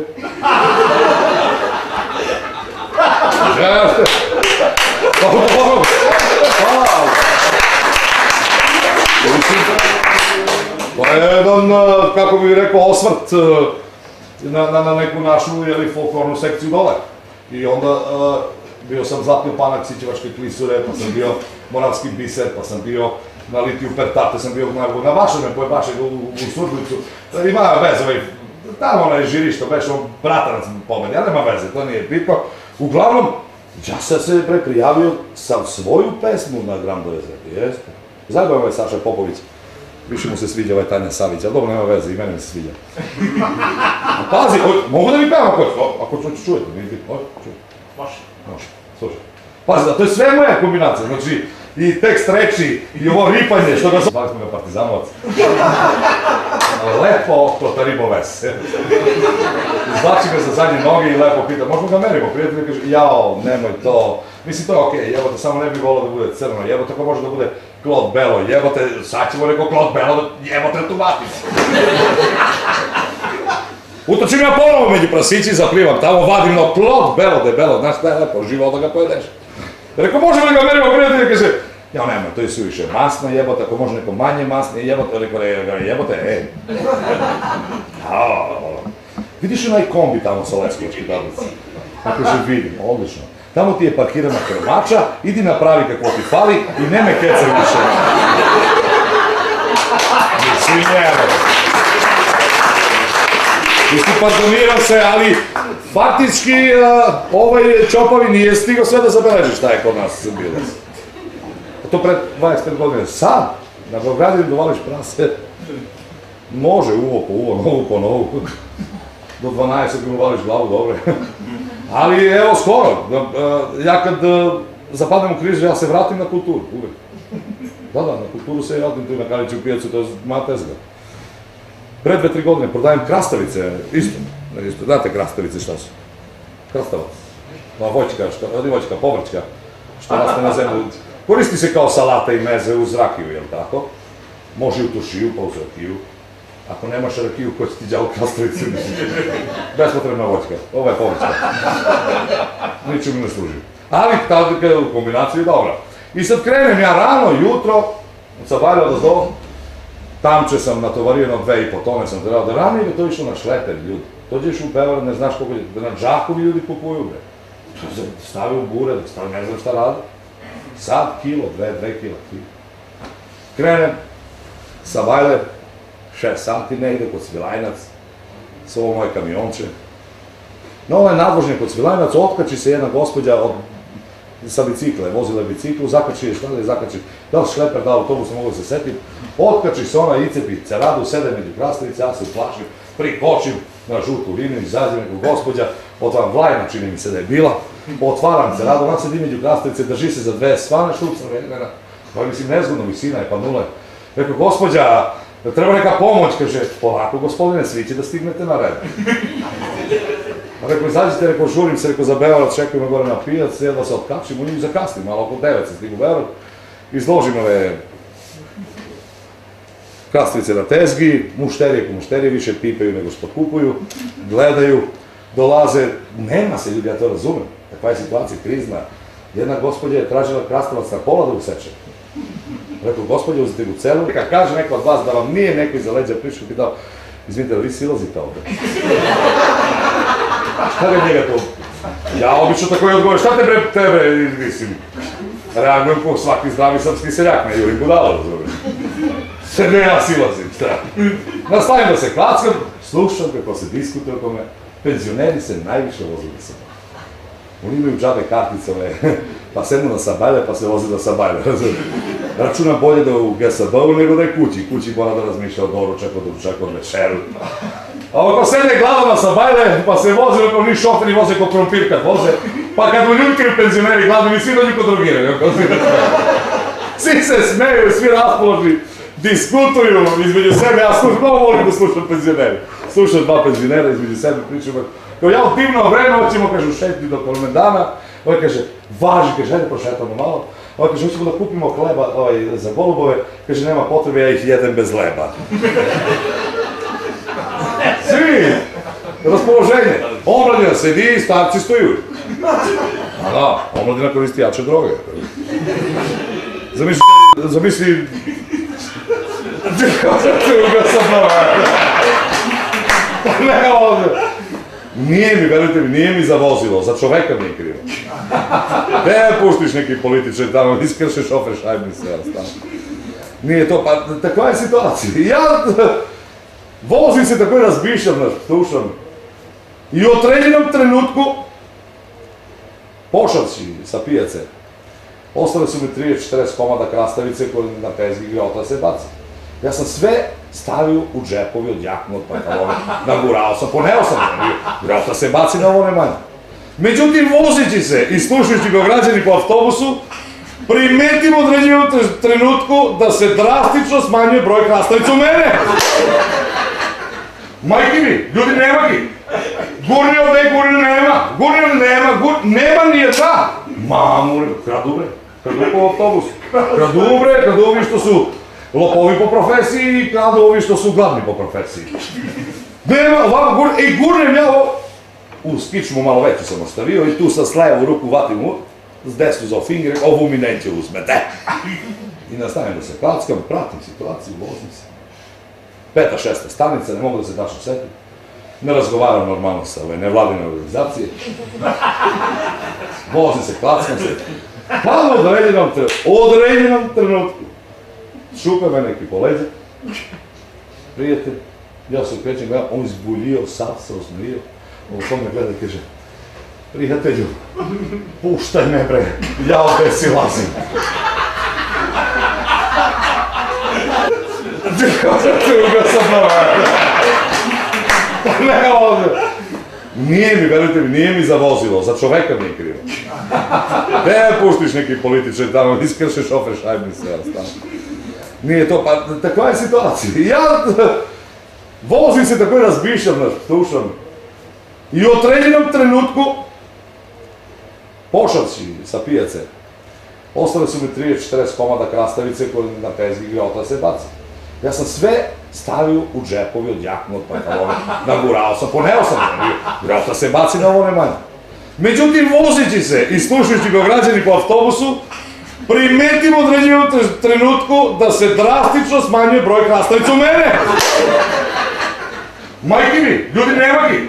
Тоа е еден, како би рекол, осврт на неку нашу фолклорну секцију доле. И онда био сам запил панак сичевачки клисуре, па сам био моравски бисер, па сам био на литију пертате, сам био на Башеме, кој Башеме у Сурдуцу. Имаја везе, тамо на жиришто беше братанац помени, а нема везе, тоа не е битно. Углавном, ја се препријавио сам своју песму на Грандове зред. Зајбаме Саша Поповиќ. Više mu se sviđa ovaj Tanja Savić, ali dobro, nema veze, i mene mi se sviđa. Pazi, mogu da mi pevam ako ću čujete, vidite, čujete. Može. Slušaj. Pazi, to je sve moja kombinacija, znači, i tekst reči, i ovo ripanje, što ga zove. Zvali smo ga partizanovac. Lepo oklota riboves. Izlači ga za zadnje noge i lepo pita, možemo ga merimo, prijatelj kaže, jao, nemoj to. Mislim, to je okej, jebote, samo ne bih volao da bude crno, jebote, ako može da bude Klod Belo, jebote, sad ćemo neko Klod Belo, jebote, tu vati se. Utočim ja ponovo među prasići, zaplivam tamo, vadim no Klod Belo, debelo, znaš, da je lepo, živo da ga pojedeš. Reko, možemo da ga merimo, prijatelj kaže, jao, nema, to je suviše masno, jebote, ako može neko manje masno, jebote, reko, jebote, Vidiš onaj kombi tamo sa Leskovačke tablice? Tako se vidim, odlično. Tamo ti je parkirana krmača, idi napravi kako ti fali i ne me kecaj više. Mislim, njero. Mislim, pardoniram se, ali faktički ovaj Čopavi nije stigao sve da zabeleži šta je kod nas bilo. to pred 25 godine. Sad, na Beogradu dovališ prase, može uvo po uvo, novu po novu. Do 12 mi uvališ glavu, dobro je. Ali evo, skoro, ja kad zapadnem u križ, ja se vratim na kulturu, uvek. Da, na kulturu se vratim, tu na Kaliću pijacu, to je moja tezga. Pre 2-3 godine prodajem krastavice, isto, znate krastavice šta su? Krastavac, voćka, povrćka, što raste na zemlju. Koristi se kao salata i meze uz rakiju, jel' tako? Može u tušiju, pa uz rakiju. Ako nemaš rakiju, ko će ti djavo krastavicu? Bespotrebna voćka, ovo je povrćka. Ničemu ne služi. Ali kada je u kombinaciji, dobra. I sad krenem ja rano, jutro, sa Valjeva do Zdova, tamče sam natovarijeno 2,5 tone sam trebao da rani, ili to išlo na šleter, ljudi. Dođeš u Beograd, ne znaš koga je, na džakovi ljudi kupuju, bre. Stavi u bure, stavi ne znam šta radi. Sad kilo, dve kila. Krenem sa Vajle, 6 sati negde kod Svilajnac, s ovo moje kamionče. Na onaj nadvožnje kod Svilajnac otkači se jedna gospođa sa bicikle, vozila je biciklu, zakači je šta da je zakači, da li šleper, da li autobus, mogu se setim, otkači se ona i cepi ceradu, sede među krastavice, ja se uplašim, prikočim na žutu liniju, izazim nekog gospođa, otvaram Vlajna, čini mi se da je bila, otvaram ceradu, ona sedi među krastavice, drži se za dve svane, šup sa vremena, pa mislim, nezgodno visina je, pa nula je. Rekao, gospođa, treba neka pomoć, kaže, polako gospodine, svi će da stignete na red. Rekao, izađite, rekao, žurim se, rekao, za Beograd, čekaju me gore na pijac, jedva se otkapšim, u njih zakasnim, malo oko 9 se stigu u Beograd, izložim ove krastavice na tezgi, mušterije ko mušterije, više pipaju nego što kupuju, gledaju, dolaze, nema se ljudi, ja to razumem, takva je situacija krizna, jedna gospodja je tražila krastavac na pola da useče. Rekao, gospodja, uzeti ga u celu, kada kaže neko od vas da vam nije neko iza leđa prišao, pitao, izvinite, da vi silazite ovde? Šta ga njega to? Ja obično tako je odgovorio, šta te bre tebe, mislim, reagujem po svaki zdravi srpski seljak, ne jurim budala, razumiješ. Se ne ja silazim, šta? Nastavim da se klackam, slušam kako se diskutuje o tome, penzioneri se najviše vozili sa sobom. Oni imaju džabe kartice, pa sedmu na sabajle, pa se vozi da sabajle, razumiješ. Računa bolje da je u GSB-u nego da je kući, kući mora da razmišlja o doručaku, doručaku, večeru. A ako sedne gladana sa bajle, pa se voze, ako ni šoferi voze ko krompir kad voze, pa kad uljutkaju penzioneri gladni, svi dođu kod drogiraju. Svi se smeju, svi raspoložni, diskutuju između sebe, ja mnogo volim da slušam penzioneri. Slušam dva penzionera između sebe, pričam, kao ja u divno vreme hoćemo, kažu, šetiti do Kolmendana, ovaj kaže, važi, kaže, ajde prošetamo malo, ovaj kaže, hoćemo da kupimo hleba za golubove, kaže, nema potrebe, ja ih jedem bez leba. Svi! Raspoloženje. Omladina sedi i starci stoju. A da, omladina koristi jače droge. Zamisli... Ne, ovdje. Nije mi, verujte mi, nije mi za vozilo, za čoveka mi je krivo. Ne puštiš neki političar tamo, iskršeš šofer šajbnice, ja stavim. Nije to, pa takva je situacija. Ja... Vozim se tako i razmišljam, slušam. I u određenom trenutku pošavši sa pijace, ostale su mi 30-40 komada krastavice koje na tezgi grota se baca. Ja sam sve stavio u džepovi od jaknu, od pantalona, nagurao sam, poneo sam ga, grota se baci na ovo nemanje. Međutim, vozići se i slušajući Beograđani po autobusu, primetim u određenom trenutku da se drastično smanjuje broj krastavica u mene. Majke mi, ljudi, nema ki. Gurni ovdje, gurni nema nijedna. Mamu, kradu bre, kradu po autobusu. Kradu bre, kradu ovi što su lopovi po profesiji i kradu ovi što su gladni po profesiji. Nema, ovako gurni, i gurnem ja ovo. Uz kičmu malo veću sam ostavio i tu sa slajevu ruku vatim u, s desnu za finger, ovu mi neće uzmete. I nastavim da se klackam, pratim situaciju, vozim se. 5-6 stanica, ne mogu da se tačno setim. Ne razgovaram normalno sa nevladine organizacije. Vozim se, klackam se. Pa u određenom trenutku šuka me neki po leđa. Prijatelj, ja se okrećem, gledam, on izbuljio, sad se osmijao. On to me gleda i kaže, prijatelju, puštaj me bre, ja ovdje silazim. Тука сам на вака. Не овде. Nije mi, verujte mi, nije mi za vozilo, za čoveka mi je krivo. Ne puštiš neki političar tamo, iskrše šofer, šajbni se, ja stavno. Nije to, pa takva je situacija. Ja vozim se tako i razmišljam, slušam. I u određenom trenutku pošavši sa pijace, ostale su mi 30-40 komada krastavice koje na pezgi grota se baci. Ja sam sve stavio u džepovi, od jaknu, od pantalona, nagurao sam, poneo sam ga, grota se baci na ovo nemanje. Međutim, vozići se i slušajući ga građani po autobusu, primetim u određenom trenutku da se drastično smanjuje broj krastavica u mene. Majke mi, ljudi, nema gi.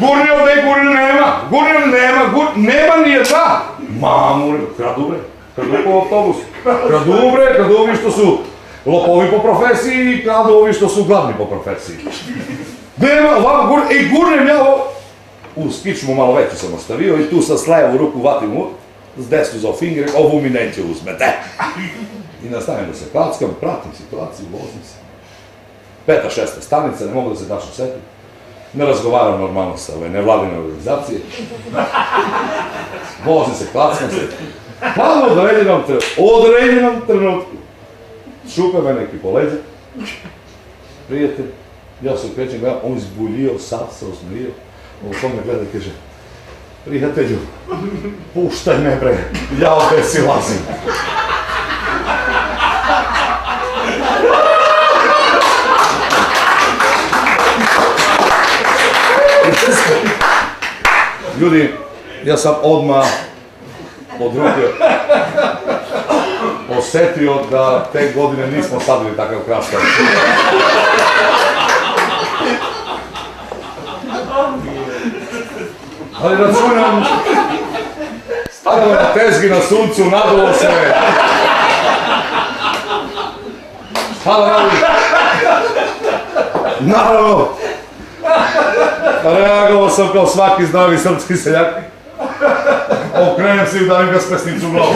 Gurni ovde, gurni nema, gurni nema, nema ni jedna. Mamu, kradu bre, kradu po autobusu. Kradu bre, kradu ovi što su lopovi po profesiji i kradu ovi što su gladni po profesiji. Nema, ovako gurni, i gurnem ja ovo. Uz kičmu malo veću sam ostavio i tu sa slevu ruku vatim u. S desnu za finger, ovu mi neće uzmete. I nastavim da se klackam, pratim situaciju, vozim se. Peta, šesta stanica, ne mogu da se tačno setim. Ne razgovaram normalno sa ove nevladine organizacije. Vozim se, klackam se. Pa u određenom trenutku šuka me neki po leđa. Prijatelj, ja se okrećem, gledam, on izbuljio, sad se osmijao. Ovo to me gleda i kaže, prijatelju, puštaj me bre, ja ovdje si lazim. Ljudi, ja sam odmah od ruke osetio da te godine nismo sadili takav krastav. Ali računam, stavljamo na tezgi na suncu, nadolo se me. Šta da radim? Naravno, reagovao sam kao svaki zdravi srpski seljak. Okrenem se i udavim ga s pesnicu u glavu.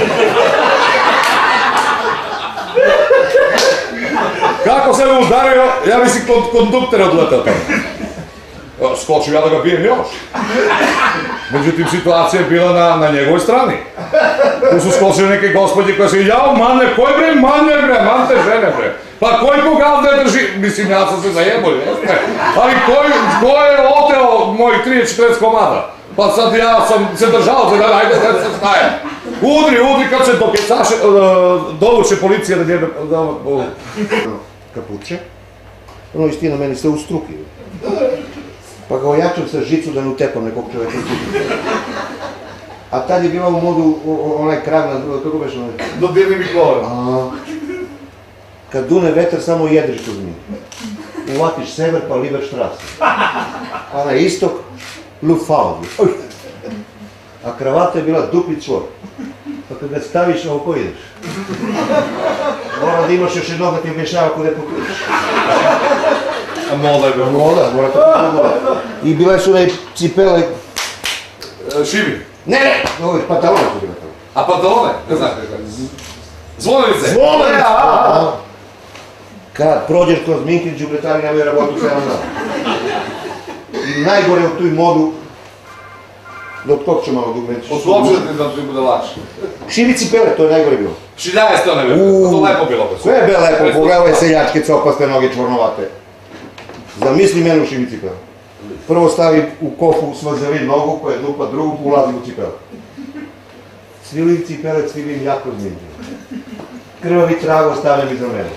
Kako se me udario, ja mislim kondukter odletao tamo. Skočio ja da ga bijem još. Međutim, situacija je bila na njegovoj strani. Tu su skočili neke gospodje koje se jao, mane, koji bre, mane bre, man te žene bre. Pa koji koga ne drži? Mislim, ja sam se zajebo, jeste. Ali koji je oteo mojih 30-40 komada? Pa sad ja sam se držao za da najde se staje. Udri, kad se dokecaše, dovuče policija da njebe... Kapuće. Ono istina meni se ustruki. Pa ga ojačam sa žicu da ne utepam nekog čoveka. A tad je bila u modu onaj krav na... Kako beš onaj? Dodirni mi klove. Kad dune vetar, samo jedriš uz njih. Uvatiš sever, pa livaš trasu. A na istok, lufao. A kravata je bila dupli čvor. Pa kad ga staviš, ovo ko ideš? Mora da imaš još jednog da ti objašnjava kod je pokriš. Moda je bilo. Moda, morate pomoći. I bila su onaj cipele... Šibi? Ne! Ovo je patalone su bila tamo. A patalone? Ne znaš kaj je. Zvonelice! Zvonelice! Kad prođeš kroz Minkin, džubretari nemaju rabotu 7 dana. I najgore od tuj modu... Da otkopću malo dugmeći. Otkopćete da ti bude lakše. Šibi cipele, to je najgore bilo. Šiljaje ste one bilo, to lepo bilo. Sve je bilo lepo, pogledaj seljačke, copaste noge, čvornovate. Zamisli mene u šivi cipela. Prvo stavi u kofu, smrzeli nogu koja je lupa, drugu ulazi u cipela. Cvilim cipele, cvilim jako zminđe. Krvavi trago ostavljam iza mene.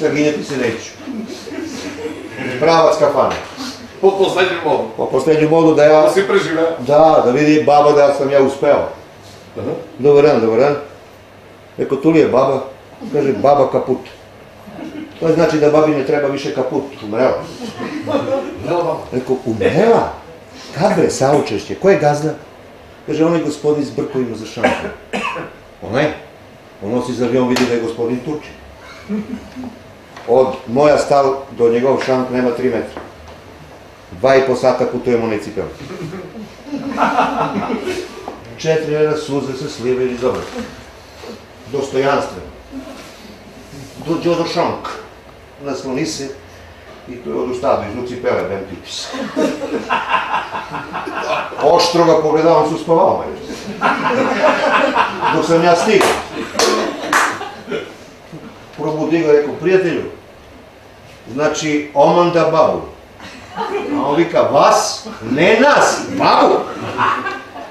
Saginjati se neću. Prava skafana. Po poslednju modu. Po poslednju modu da ja... Da si preživeo. Da, da vidi baba da sam ja uspeo. Dobar dan, dobar dan. Eko, tu li je baba? Kaže, baba kaput. To znači da babi ne treba više kaput, umrela. Rekao, umrela? Kad bre, saučešće, ko je gazda? Kaže, onaj gospodin s brkovima za šampan. Onaj? On nosi za avion, vidi da je gospodin Turčin. Od moja stal do njegov šampan nema 3 metra. 2,5 sata putujemo na cipelama. 4 leda suze se slive iz obrata. Dostojanstveno. dođe odošank na slonice i to je odustado, izluci pele, ben pipis. Oštro ga pogledavam, su spavao me. Dok sam ja stigao. Probudi ga, rekao, prijatelju, znači, oman da bavu. A on vika, vas, ne nas, bavu.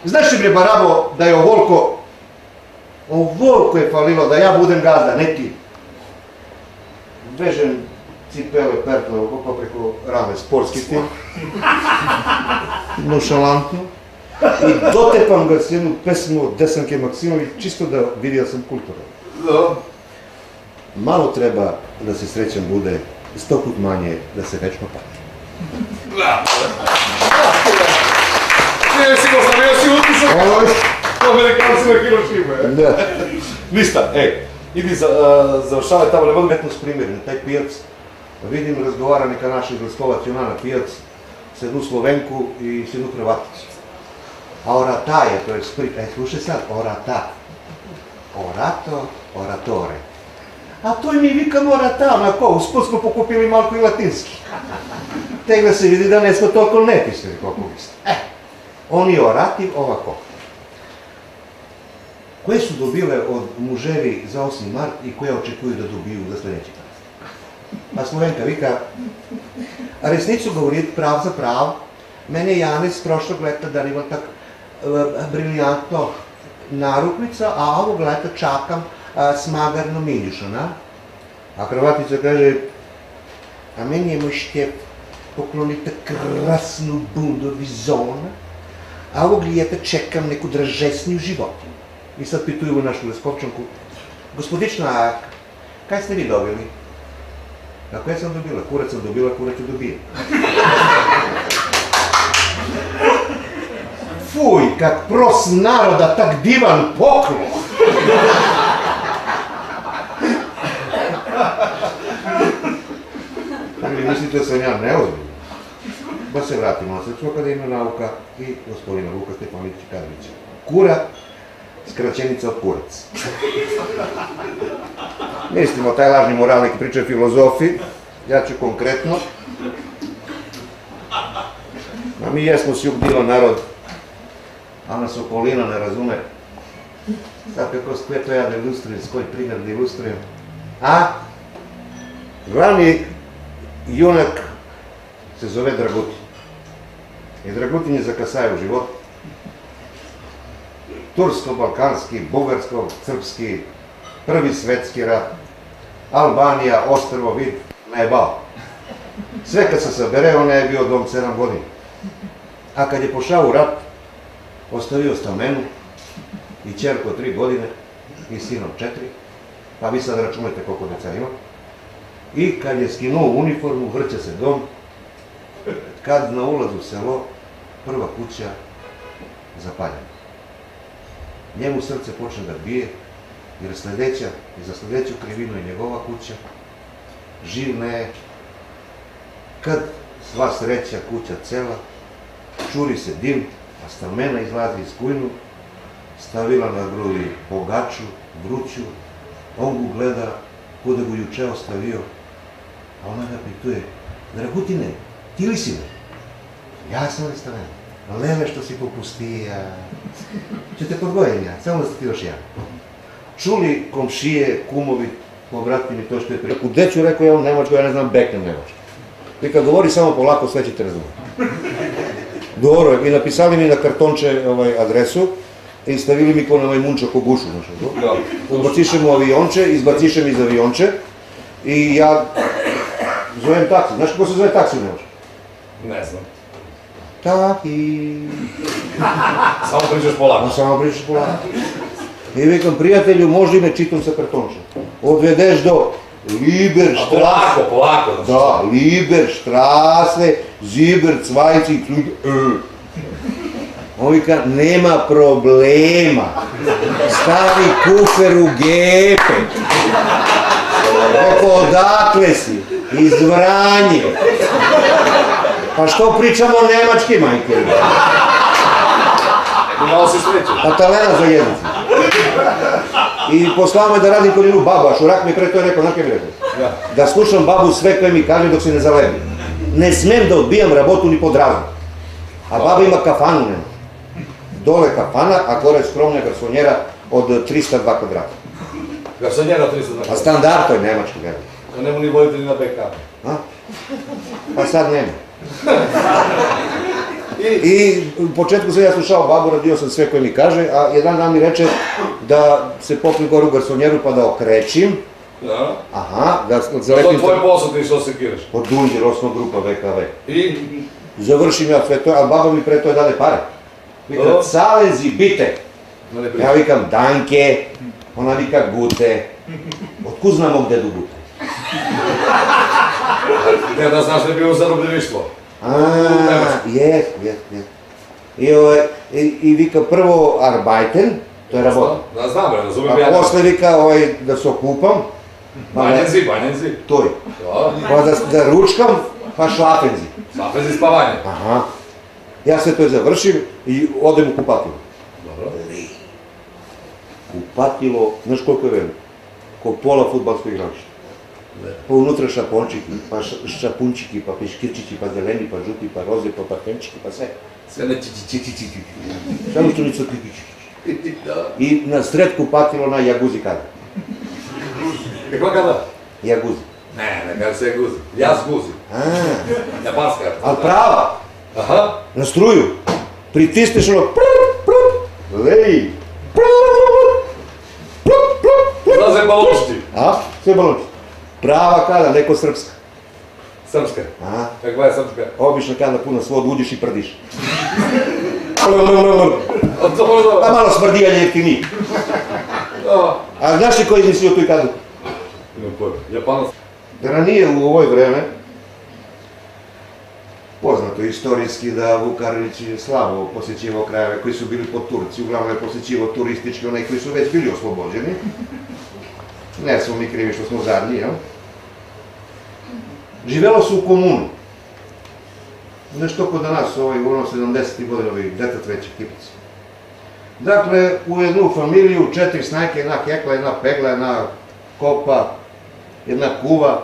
Znaš li, bre, barabo, da je ovoliko je falilo da ja budem gazda, ne ti. Vežem cipele, pertle, okopa preko rame, sportski tim. Nošalantno. I dotepam ga s jednu pesmu od Desanke Maksimović, čisto da vidi da sam kulturan. Malo treba da se srećan bude, 100 put manje da se večno pati. Nije si ostavio si utisak, to velikanci na Hirošima. Ništa, idi završavaj tamo, ne mogu metno sprimiriti, taj pijac. Vidim, razgovara neka naša iz Leskovac, Jona na pijac, s jednu Slovenku i s jednu Hrvaticu. A orata je, to je sprit, slušaj sad, orata. Orato, oratore. A toj mi vikam orata, onako, usput smo pokupili malko i latinski. Tek da se vidi da ne smo toliko nepisni, koliko misli. Oni orativ ovako. Koje su dobile od muževi za 8. mart i koje očekuju da dobiju za sledeći mart? A Slovenka vika, resnicu govorit prav za prav, mene je Janec prošlog leta darival tak briljantno narukvica, a ovog leta čakam smagarno minjušana. A Hrvatica kaže, a meni je moj štep poklonite krasnu bundu vizona, a ovog lijeta čekam neku dražesniju životinu. I sad pituju u našu Leskovčanku, gospodična, kaj ste vi dobili? A koja sam dobila? Kurac sam dobila, kurac ju dobijem. Fuj, kak pros naroda, tak divan poklon! Ili mislite da sam ja neozbiljno? Ba se vratimo na Srpsku akademiju nauka i gospodina Vuka Stefanovića Karadžića. Kura, skraćenica od kurac. Mislimo, taj lažni moralnik priča filozofi, ja ću konkretno. A mi jesmo si ubdila narod, a nas okolina ne razume. Sad kako sve to ja da ilustrujem, s koji primjer da ilustrujem. A glavni junak se zove Dragutin. I Dragutin je zakasaj u život. Tursko-balkanski, bugarsko-crpski, prvi svetski rat, Albanija, ostrvo, vid, najebao. Sve kad se sabere, on je bio dom 7 godina. A kad je pošao u rat, ostavio stamenu i čerku 3 godine i sinom 4, pa vi sad računajte koliko deca ima. I kad je skinuo uniformu, vrće se dom, kad na ulazu u selo, prva kuća zapaljena. Njemu srce počne da bije, jer za sledeću krivinu je njegova kuća, živ ne je. Kad sva sreća kuća cela, čuri se dim, a stamena izlazi iz kujnu, stavila na grudi pogaču, vruću, on gu gleda kude gu juče ostavio, a ona ga pituje, Dragutine, ti li si me? Ja sam li stamena? Lele što si popustija, ćete podgojenja, samo da ste ti još ja. Čuli komšije, kumovi, povratni mi to što je prije. U deću rekao je on nemočko, ja ne znam, beknem nemočko. I kad govori samo polako, sve ćete razumeti. Dobro, i napisali mi na kartonče adresu i stavili mi kao na ovaj munčak u gušu. Izbacišem u avionče, izbacišem iz avionče i ja zovem taksi. Znaš kako se zove taksi nemočko? Ne znam. Taki. Samo pričaš polako. Samo pričaš polako. I vikam, prijatelju, možda i me čitam sa kartončem. Odvedeš do Liberštrase. A polako, polako. Da, Liberštrase, Zibercvajci, Kljude. On vika, nema problema. Stavi kufer u gepe. Oko odakle si? Iz Vranje. Pa što pričamo o nemački, majke? Imao si sreću. Pa talena za jednicu. I poslao me da radim kod jednu babu, a Šurak mi pre to je rekao, znaš kaj mi rekao? Da slušam babu sve koje mi kaže dok se ne zalebi. Ne smem da odbijam rabotu ni pod razum. A baba ima kafanu, nema. Dole kafana, a gore skromna garsonjera od 302 kvadrata. Garsonjera od 302 kvadrata? A standard to je nemački, vjerujem. Da nemo ni volite ni na BK. A? Pa sad nema. I u početku sam ja slušao babu, radio sam sve koje mi kaže, a jedan dan mi reče da se popim gore u garsonjeru pa da okrećim. Da. Aha, da zalepim... To tvoje posao ti što se kiraš? Od Dunđer, osma grupa, VKV. I? Završim ja sve to, a baba mi pre to je dade pare. Vika, salezi, bite! Ja vikam Danke, ona vika Gute. Otkud znam ovog dedu Gute? Ne da znaš da je bilo zarobljeništvo. Jes. I vika prvo arbajten, to je rabota. Da znam, razumijem ja. A posle vika da se okupam. Banjenzi. To je. Pa da ručkam, pa šlafenzi. Šlafenzi spavanje. Aha. Ja sve to je završim i odem u kupatilo. Dobro. Kupatilo, znaš koliko je veliko? Ko pola futbalsko igralište. Pa unutra šapončiki, pa šapunčiki, pa piškirčići, pa zeleni, pa žuti, pa roze, pa parfenčiki, pa sve. Sve na čičičičičičiči. Samo što mi su pipičičiči. I na sred kupatilo na jaguzi kada. Kako kada? Jaguzi. Ne kada se jaguzi. Jazguzi. Japanska. Ali prava. Na struju, pritisneš ono lej, izlaze balončiti. A? Sve balončiti. Prava kada, neko srpska. Srpska? A? Kakva je srpska? Obično kada puno svodu uđeš i prdiš. A malo smrdijanje jeftiniji. A znaš li ko je izmislio tu i kadu? Japanac. Ranije u ovoj vreme, poznato istorijski da Vuk Karadžić je slabo posjećivao krajeve koji su bili pod Turci, uglavnom je posjećivao turistički onaj koji su već bili oslobođeni. Ne smo mi krivi što smo zadnji, jel? Živelo se u komunu. Nešto kod danas, ono 70. godinovi, detat veći kipici. Dakle, u jednu familiju, 4 snajke, jedna kekla, jedna pegla, jedna kopa, jedna kuva.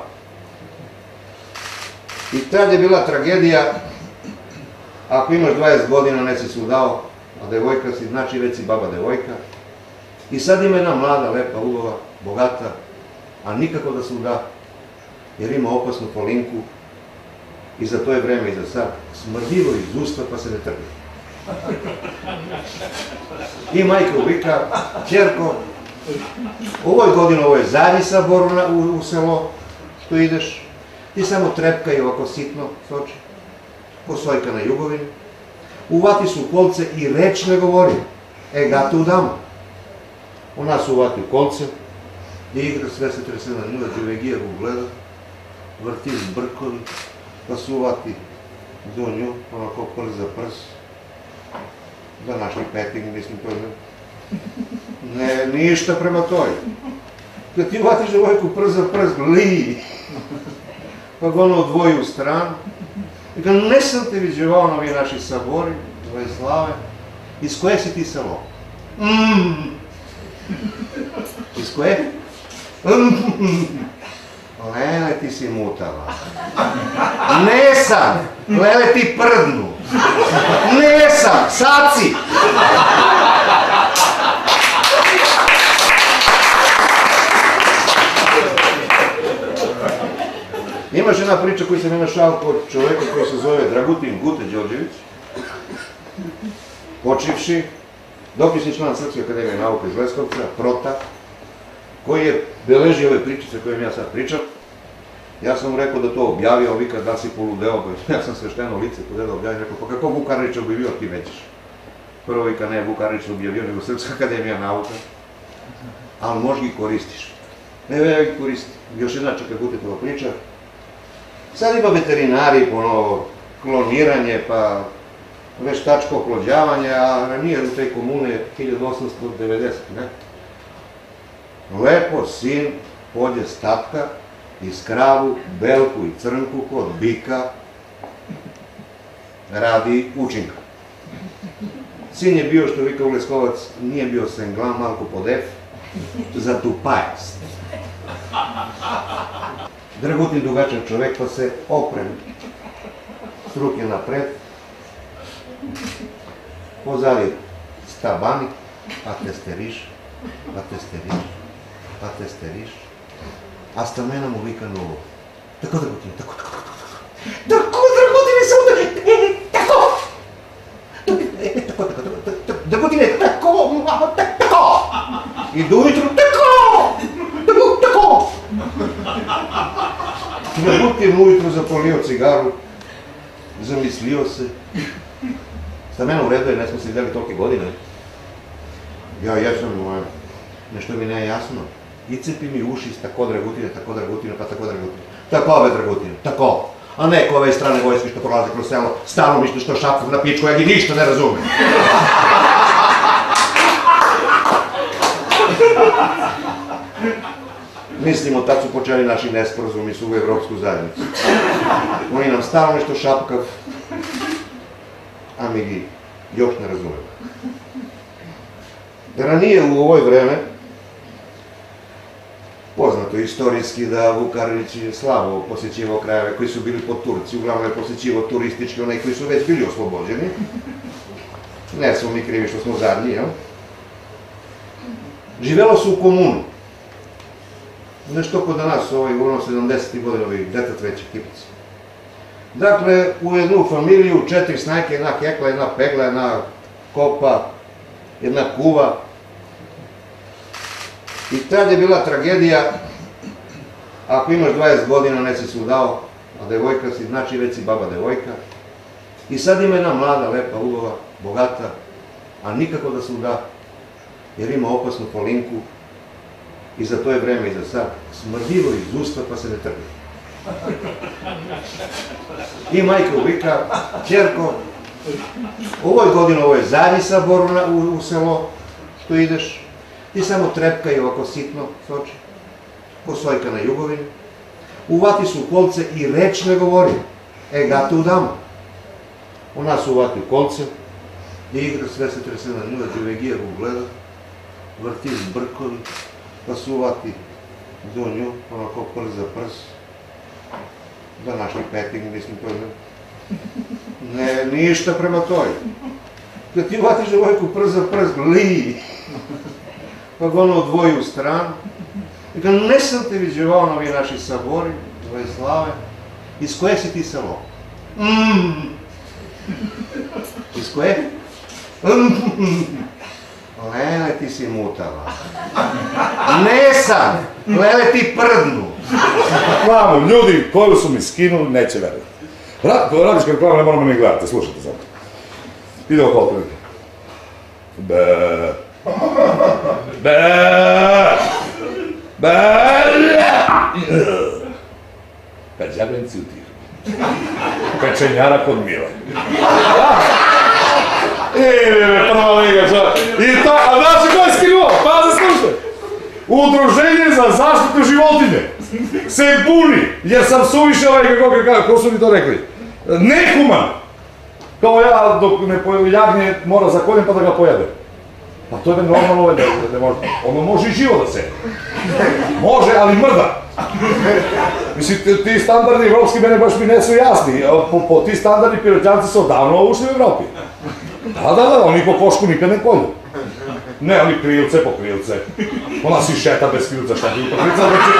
I tad je bila tragedija, ako imaš 20 godina, ne si se udao, a devojka si, znači već si baba devojka. I sad ima jedna mlada, lepa, udova, bogata, a nikako da se uda, jer ima opasnu polinku i za to je vreme i za sad smrdilo iz usta pa se ne trpi. I majka uvika, ćerko, ovoj godin, ovo je zadnji sabor u selo što ideš, ti samo trepkaj ovako sitno s oči, ko svojka na jugovini, uvati su kolce i reč ne govori, gata udamo. Ona se uvati u kolce, igra sve se trese na nju, Đevegija go gleda, vrti zbrkovi, da se uvati do nju, onako prst za prst, da našli petting, mislim to ne, ništa prema toj. Kad ti uvatiš devojku prst za prst, liji, pa ga ono odvoji u stranu, i ga ne sam te viđevao na ovi naši sabori, tvoje slave, iz koje si ti selo? Iz koje? Lele, ti si mutala. Ne sam! Lele, ti prdnu! Ne sam! Sad si! Imaš jedna priča koju sam našao kod čoveka koji se zove Dragutin Gute Đelđević. Počivši, dopisni član Srpske akademije nauke iz Leskovca, Prota, koji je beležio ove pričice koje mi ja sad pričam. Ja sam mu rekao da to objavio, a vika da si poludeo, ja sam svešteno lice podedao objavio, rekao, pa kako Vuk Karadžić objavio, ti nećeš. Prvo vika ne je Vuk Karadžić objavio, nego Srpska akademija nauke, ali možda ih koristiš. Ne ih koristi. Još jedna čeka Gutetova priča. Sad ima veterinari, ponovo, kloniranje, pa veštačko oplođavanje, a ranije u tej komune 1890, ne? Lepo sin pođe s tatka iz kravu, belku i crnku kod bika radi učinka. Sin je bio, što vika u Leskovac, nije bio senglam, malko pod F, за тупајост. Драгутин дугачен човек па се опрем с руке напред, позади стабани, а тестериш, а тестериш, а тестериш, а стамена му вика ново. Тако Драгутин, тако Драгутин е само тако, Драгутин е тако, и до утру тако. Драгутин утру запалио цигару, замислио се. Стамена уредо е, не сме се видели толки години. Ја сам, нешто ми не е јасно. И цепи ми уши с тако Драгутине, тако Драгутине, па тако Драгутине. Тако бе Драгутине, тако. А неко ове стране војски што пролазе кроз село, становиште што шапкав на пичку, ја ги ништо не разуме. Мислимо, тад су почели наши неспоразуми со Европску заедницу. Они нам становишто шапкав, а ми ги још не разумеме. Раније у овој време, познато историјски да Вук Karadžić је слабо посећивао крајеве који су били под Турци, углавно је посећивао туристички, онеји који су већ били ослобођени. Не смо ми криви што смо задњи, јел? Живело се у комуну. Нешто ко да нас, овој урно 70-ти годинови детат већи кипици. Дакле, у једну фамилију, 4 снајке, една кекла, една пегла, една копа, една кува. И тад је била трагедија, ако имаш 20 година не си се удао, а девојка си, значи већ си баба девојка. И сад има една млада, лепа, убава, богата, а никако да се уда, јер има опасну полинку и за тоје време и за сад смрдило из уста па се не тргне. И мајка вика, ќерко, овој годин овој задњи сабор у село што идеш, ти само трепкај око ситно со очи, ко сојка на југовин, увати се у колце и реч не говори, ега те удама. Она се увати у колце и игра све се тресе на њува, џевегија го гледа, врти збркови, па се увати до њу, онако прс за прс, за наши петинг, мислим тој не. Не, ништа према тој. Кога ти уватиш девојку прс за прс, ли! Па го на одвоји у стран. Вика, не сам те виджевал на овие наши сабори, овие славе. Из кое си ти село? Из кое? Леле, ти си мутава. Не сам! Леле, ти прдну! Reklamu, ljudi koju su mi skinuli, neće veriti. Kada radiš reklamu, ne moramo ni gledati, slušajte samo. Ide oko otprilike. Beee. Beee. Beee. Kad žabrenci utiru. Pečenjara kod Mila. Ide, prva liga čovjek. I to, a znači ko je skinuo? Pazi, slušaj. Udruženje za zaštitu životinje. Se buni, jer sam suviše ovaj, kako su mi to rekli, nehuman. Kao ja, dok ne jagnje, mora zakoljem pa da ga pojede. Pa to je normalno ovaj, ono može i živo da se. Može, ali mrda. Mislim, ti standardi evropski mene baš mi ne su jasni. Po ti standardi pirotjanci su odavno ušli u Evropi. Da, oni po košku nikad ne kolju. Ne, ali krilce po krilce. Ona si šeta bez krilca, šta bi upravo krilca, već je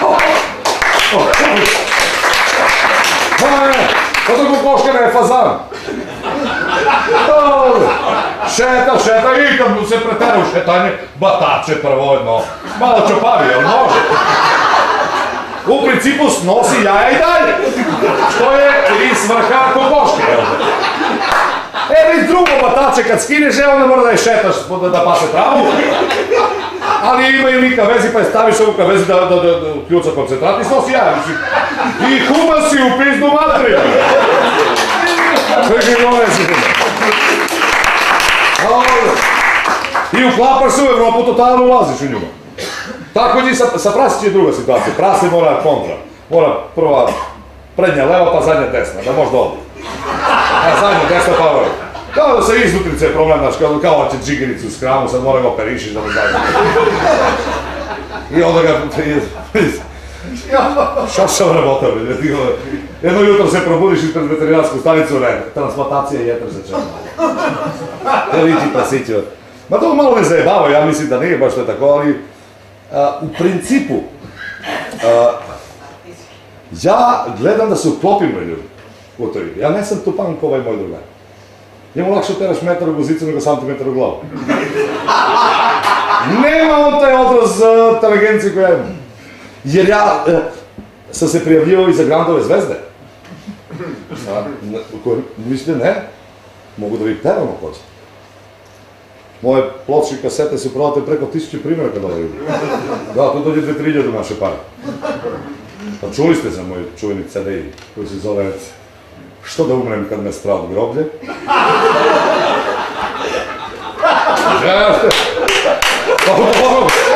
to neki. Oto kukoška ne je fazan. Šeta, i kad se pretera u šetanje, batače prvo jedno. Malo čopavi, ali može. U principu snosi jaja i dalje. Što je i svrha kukoške, jel? E, već drugo batače, kad skineš, evo ne mora da je šetaš da pase travu, ali imaju lika vezi, pa je staviš ovu ka vezi da kljuca koncentrat i snosi jaja. I kuma si u pizdu materiju. Sveži nove si kuma. I uklapaš se u Evropu, totalno ulaziš u njuga. Tako i sa prasići je druga situacija. Prasi mora kontra. Mora prva prednja leva, pa zadnja desna, da možda ovdje. A zadnja desna pa vrlo. Kao da se iz utrice promladaš, kao će džigericu s kramu, sad mora ga operišiš da mu završi. I onda ga... Šašava rabota, bih. Jedno jutro se probudiš ispred veterinarsku stanicu, ne, transplantacija jetra se čeka. Teliči pasićeva. Ma to malo me zajebava, ja mislim da nije baš to tako, ali... U principu... Ja gledam da se uklopim u ljudi. U to ide. Ja ne sam tupan ko ovaj moj drugar. Njemu lakše teraš metar u guzicu nego santimetar u glavu. Nema on taj odraz inteligencije koja ima. Jer ja sam se prijavljivao i za Grandove zvezde. Mislite, ne, mogu da vi teramo kođe. Moje ploče i kasete su prodate preko 1000 primjeraka da li ima. Da, tu dođe 2-3 do naše pare. Pa čuli ste za moj čuveni CD koji se zove Što da umrem kad me stravu groblje? Željašte! Dobro!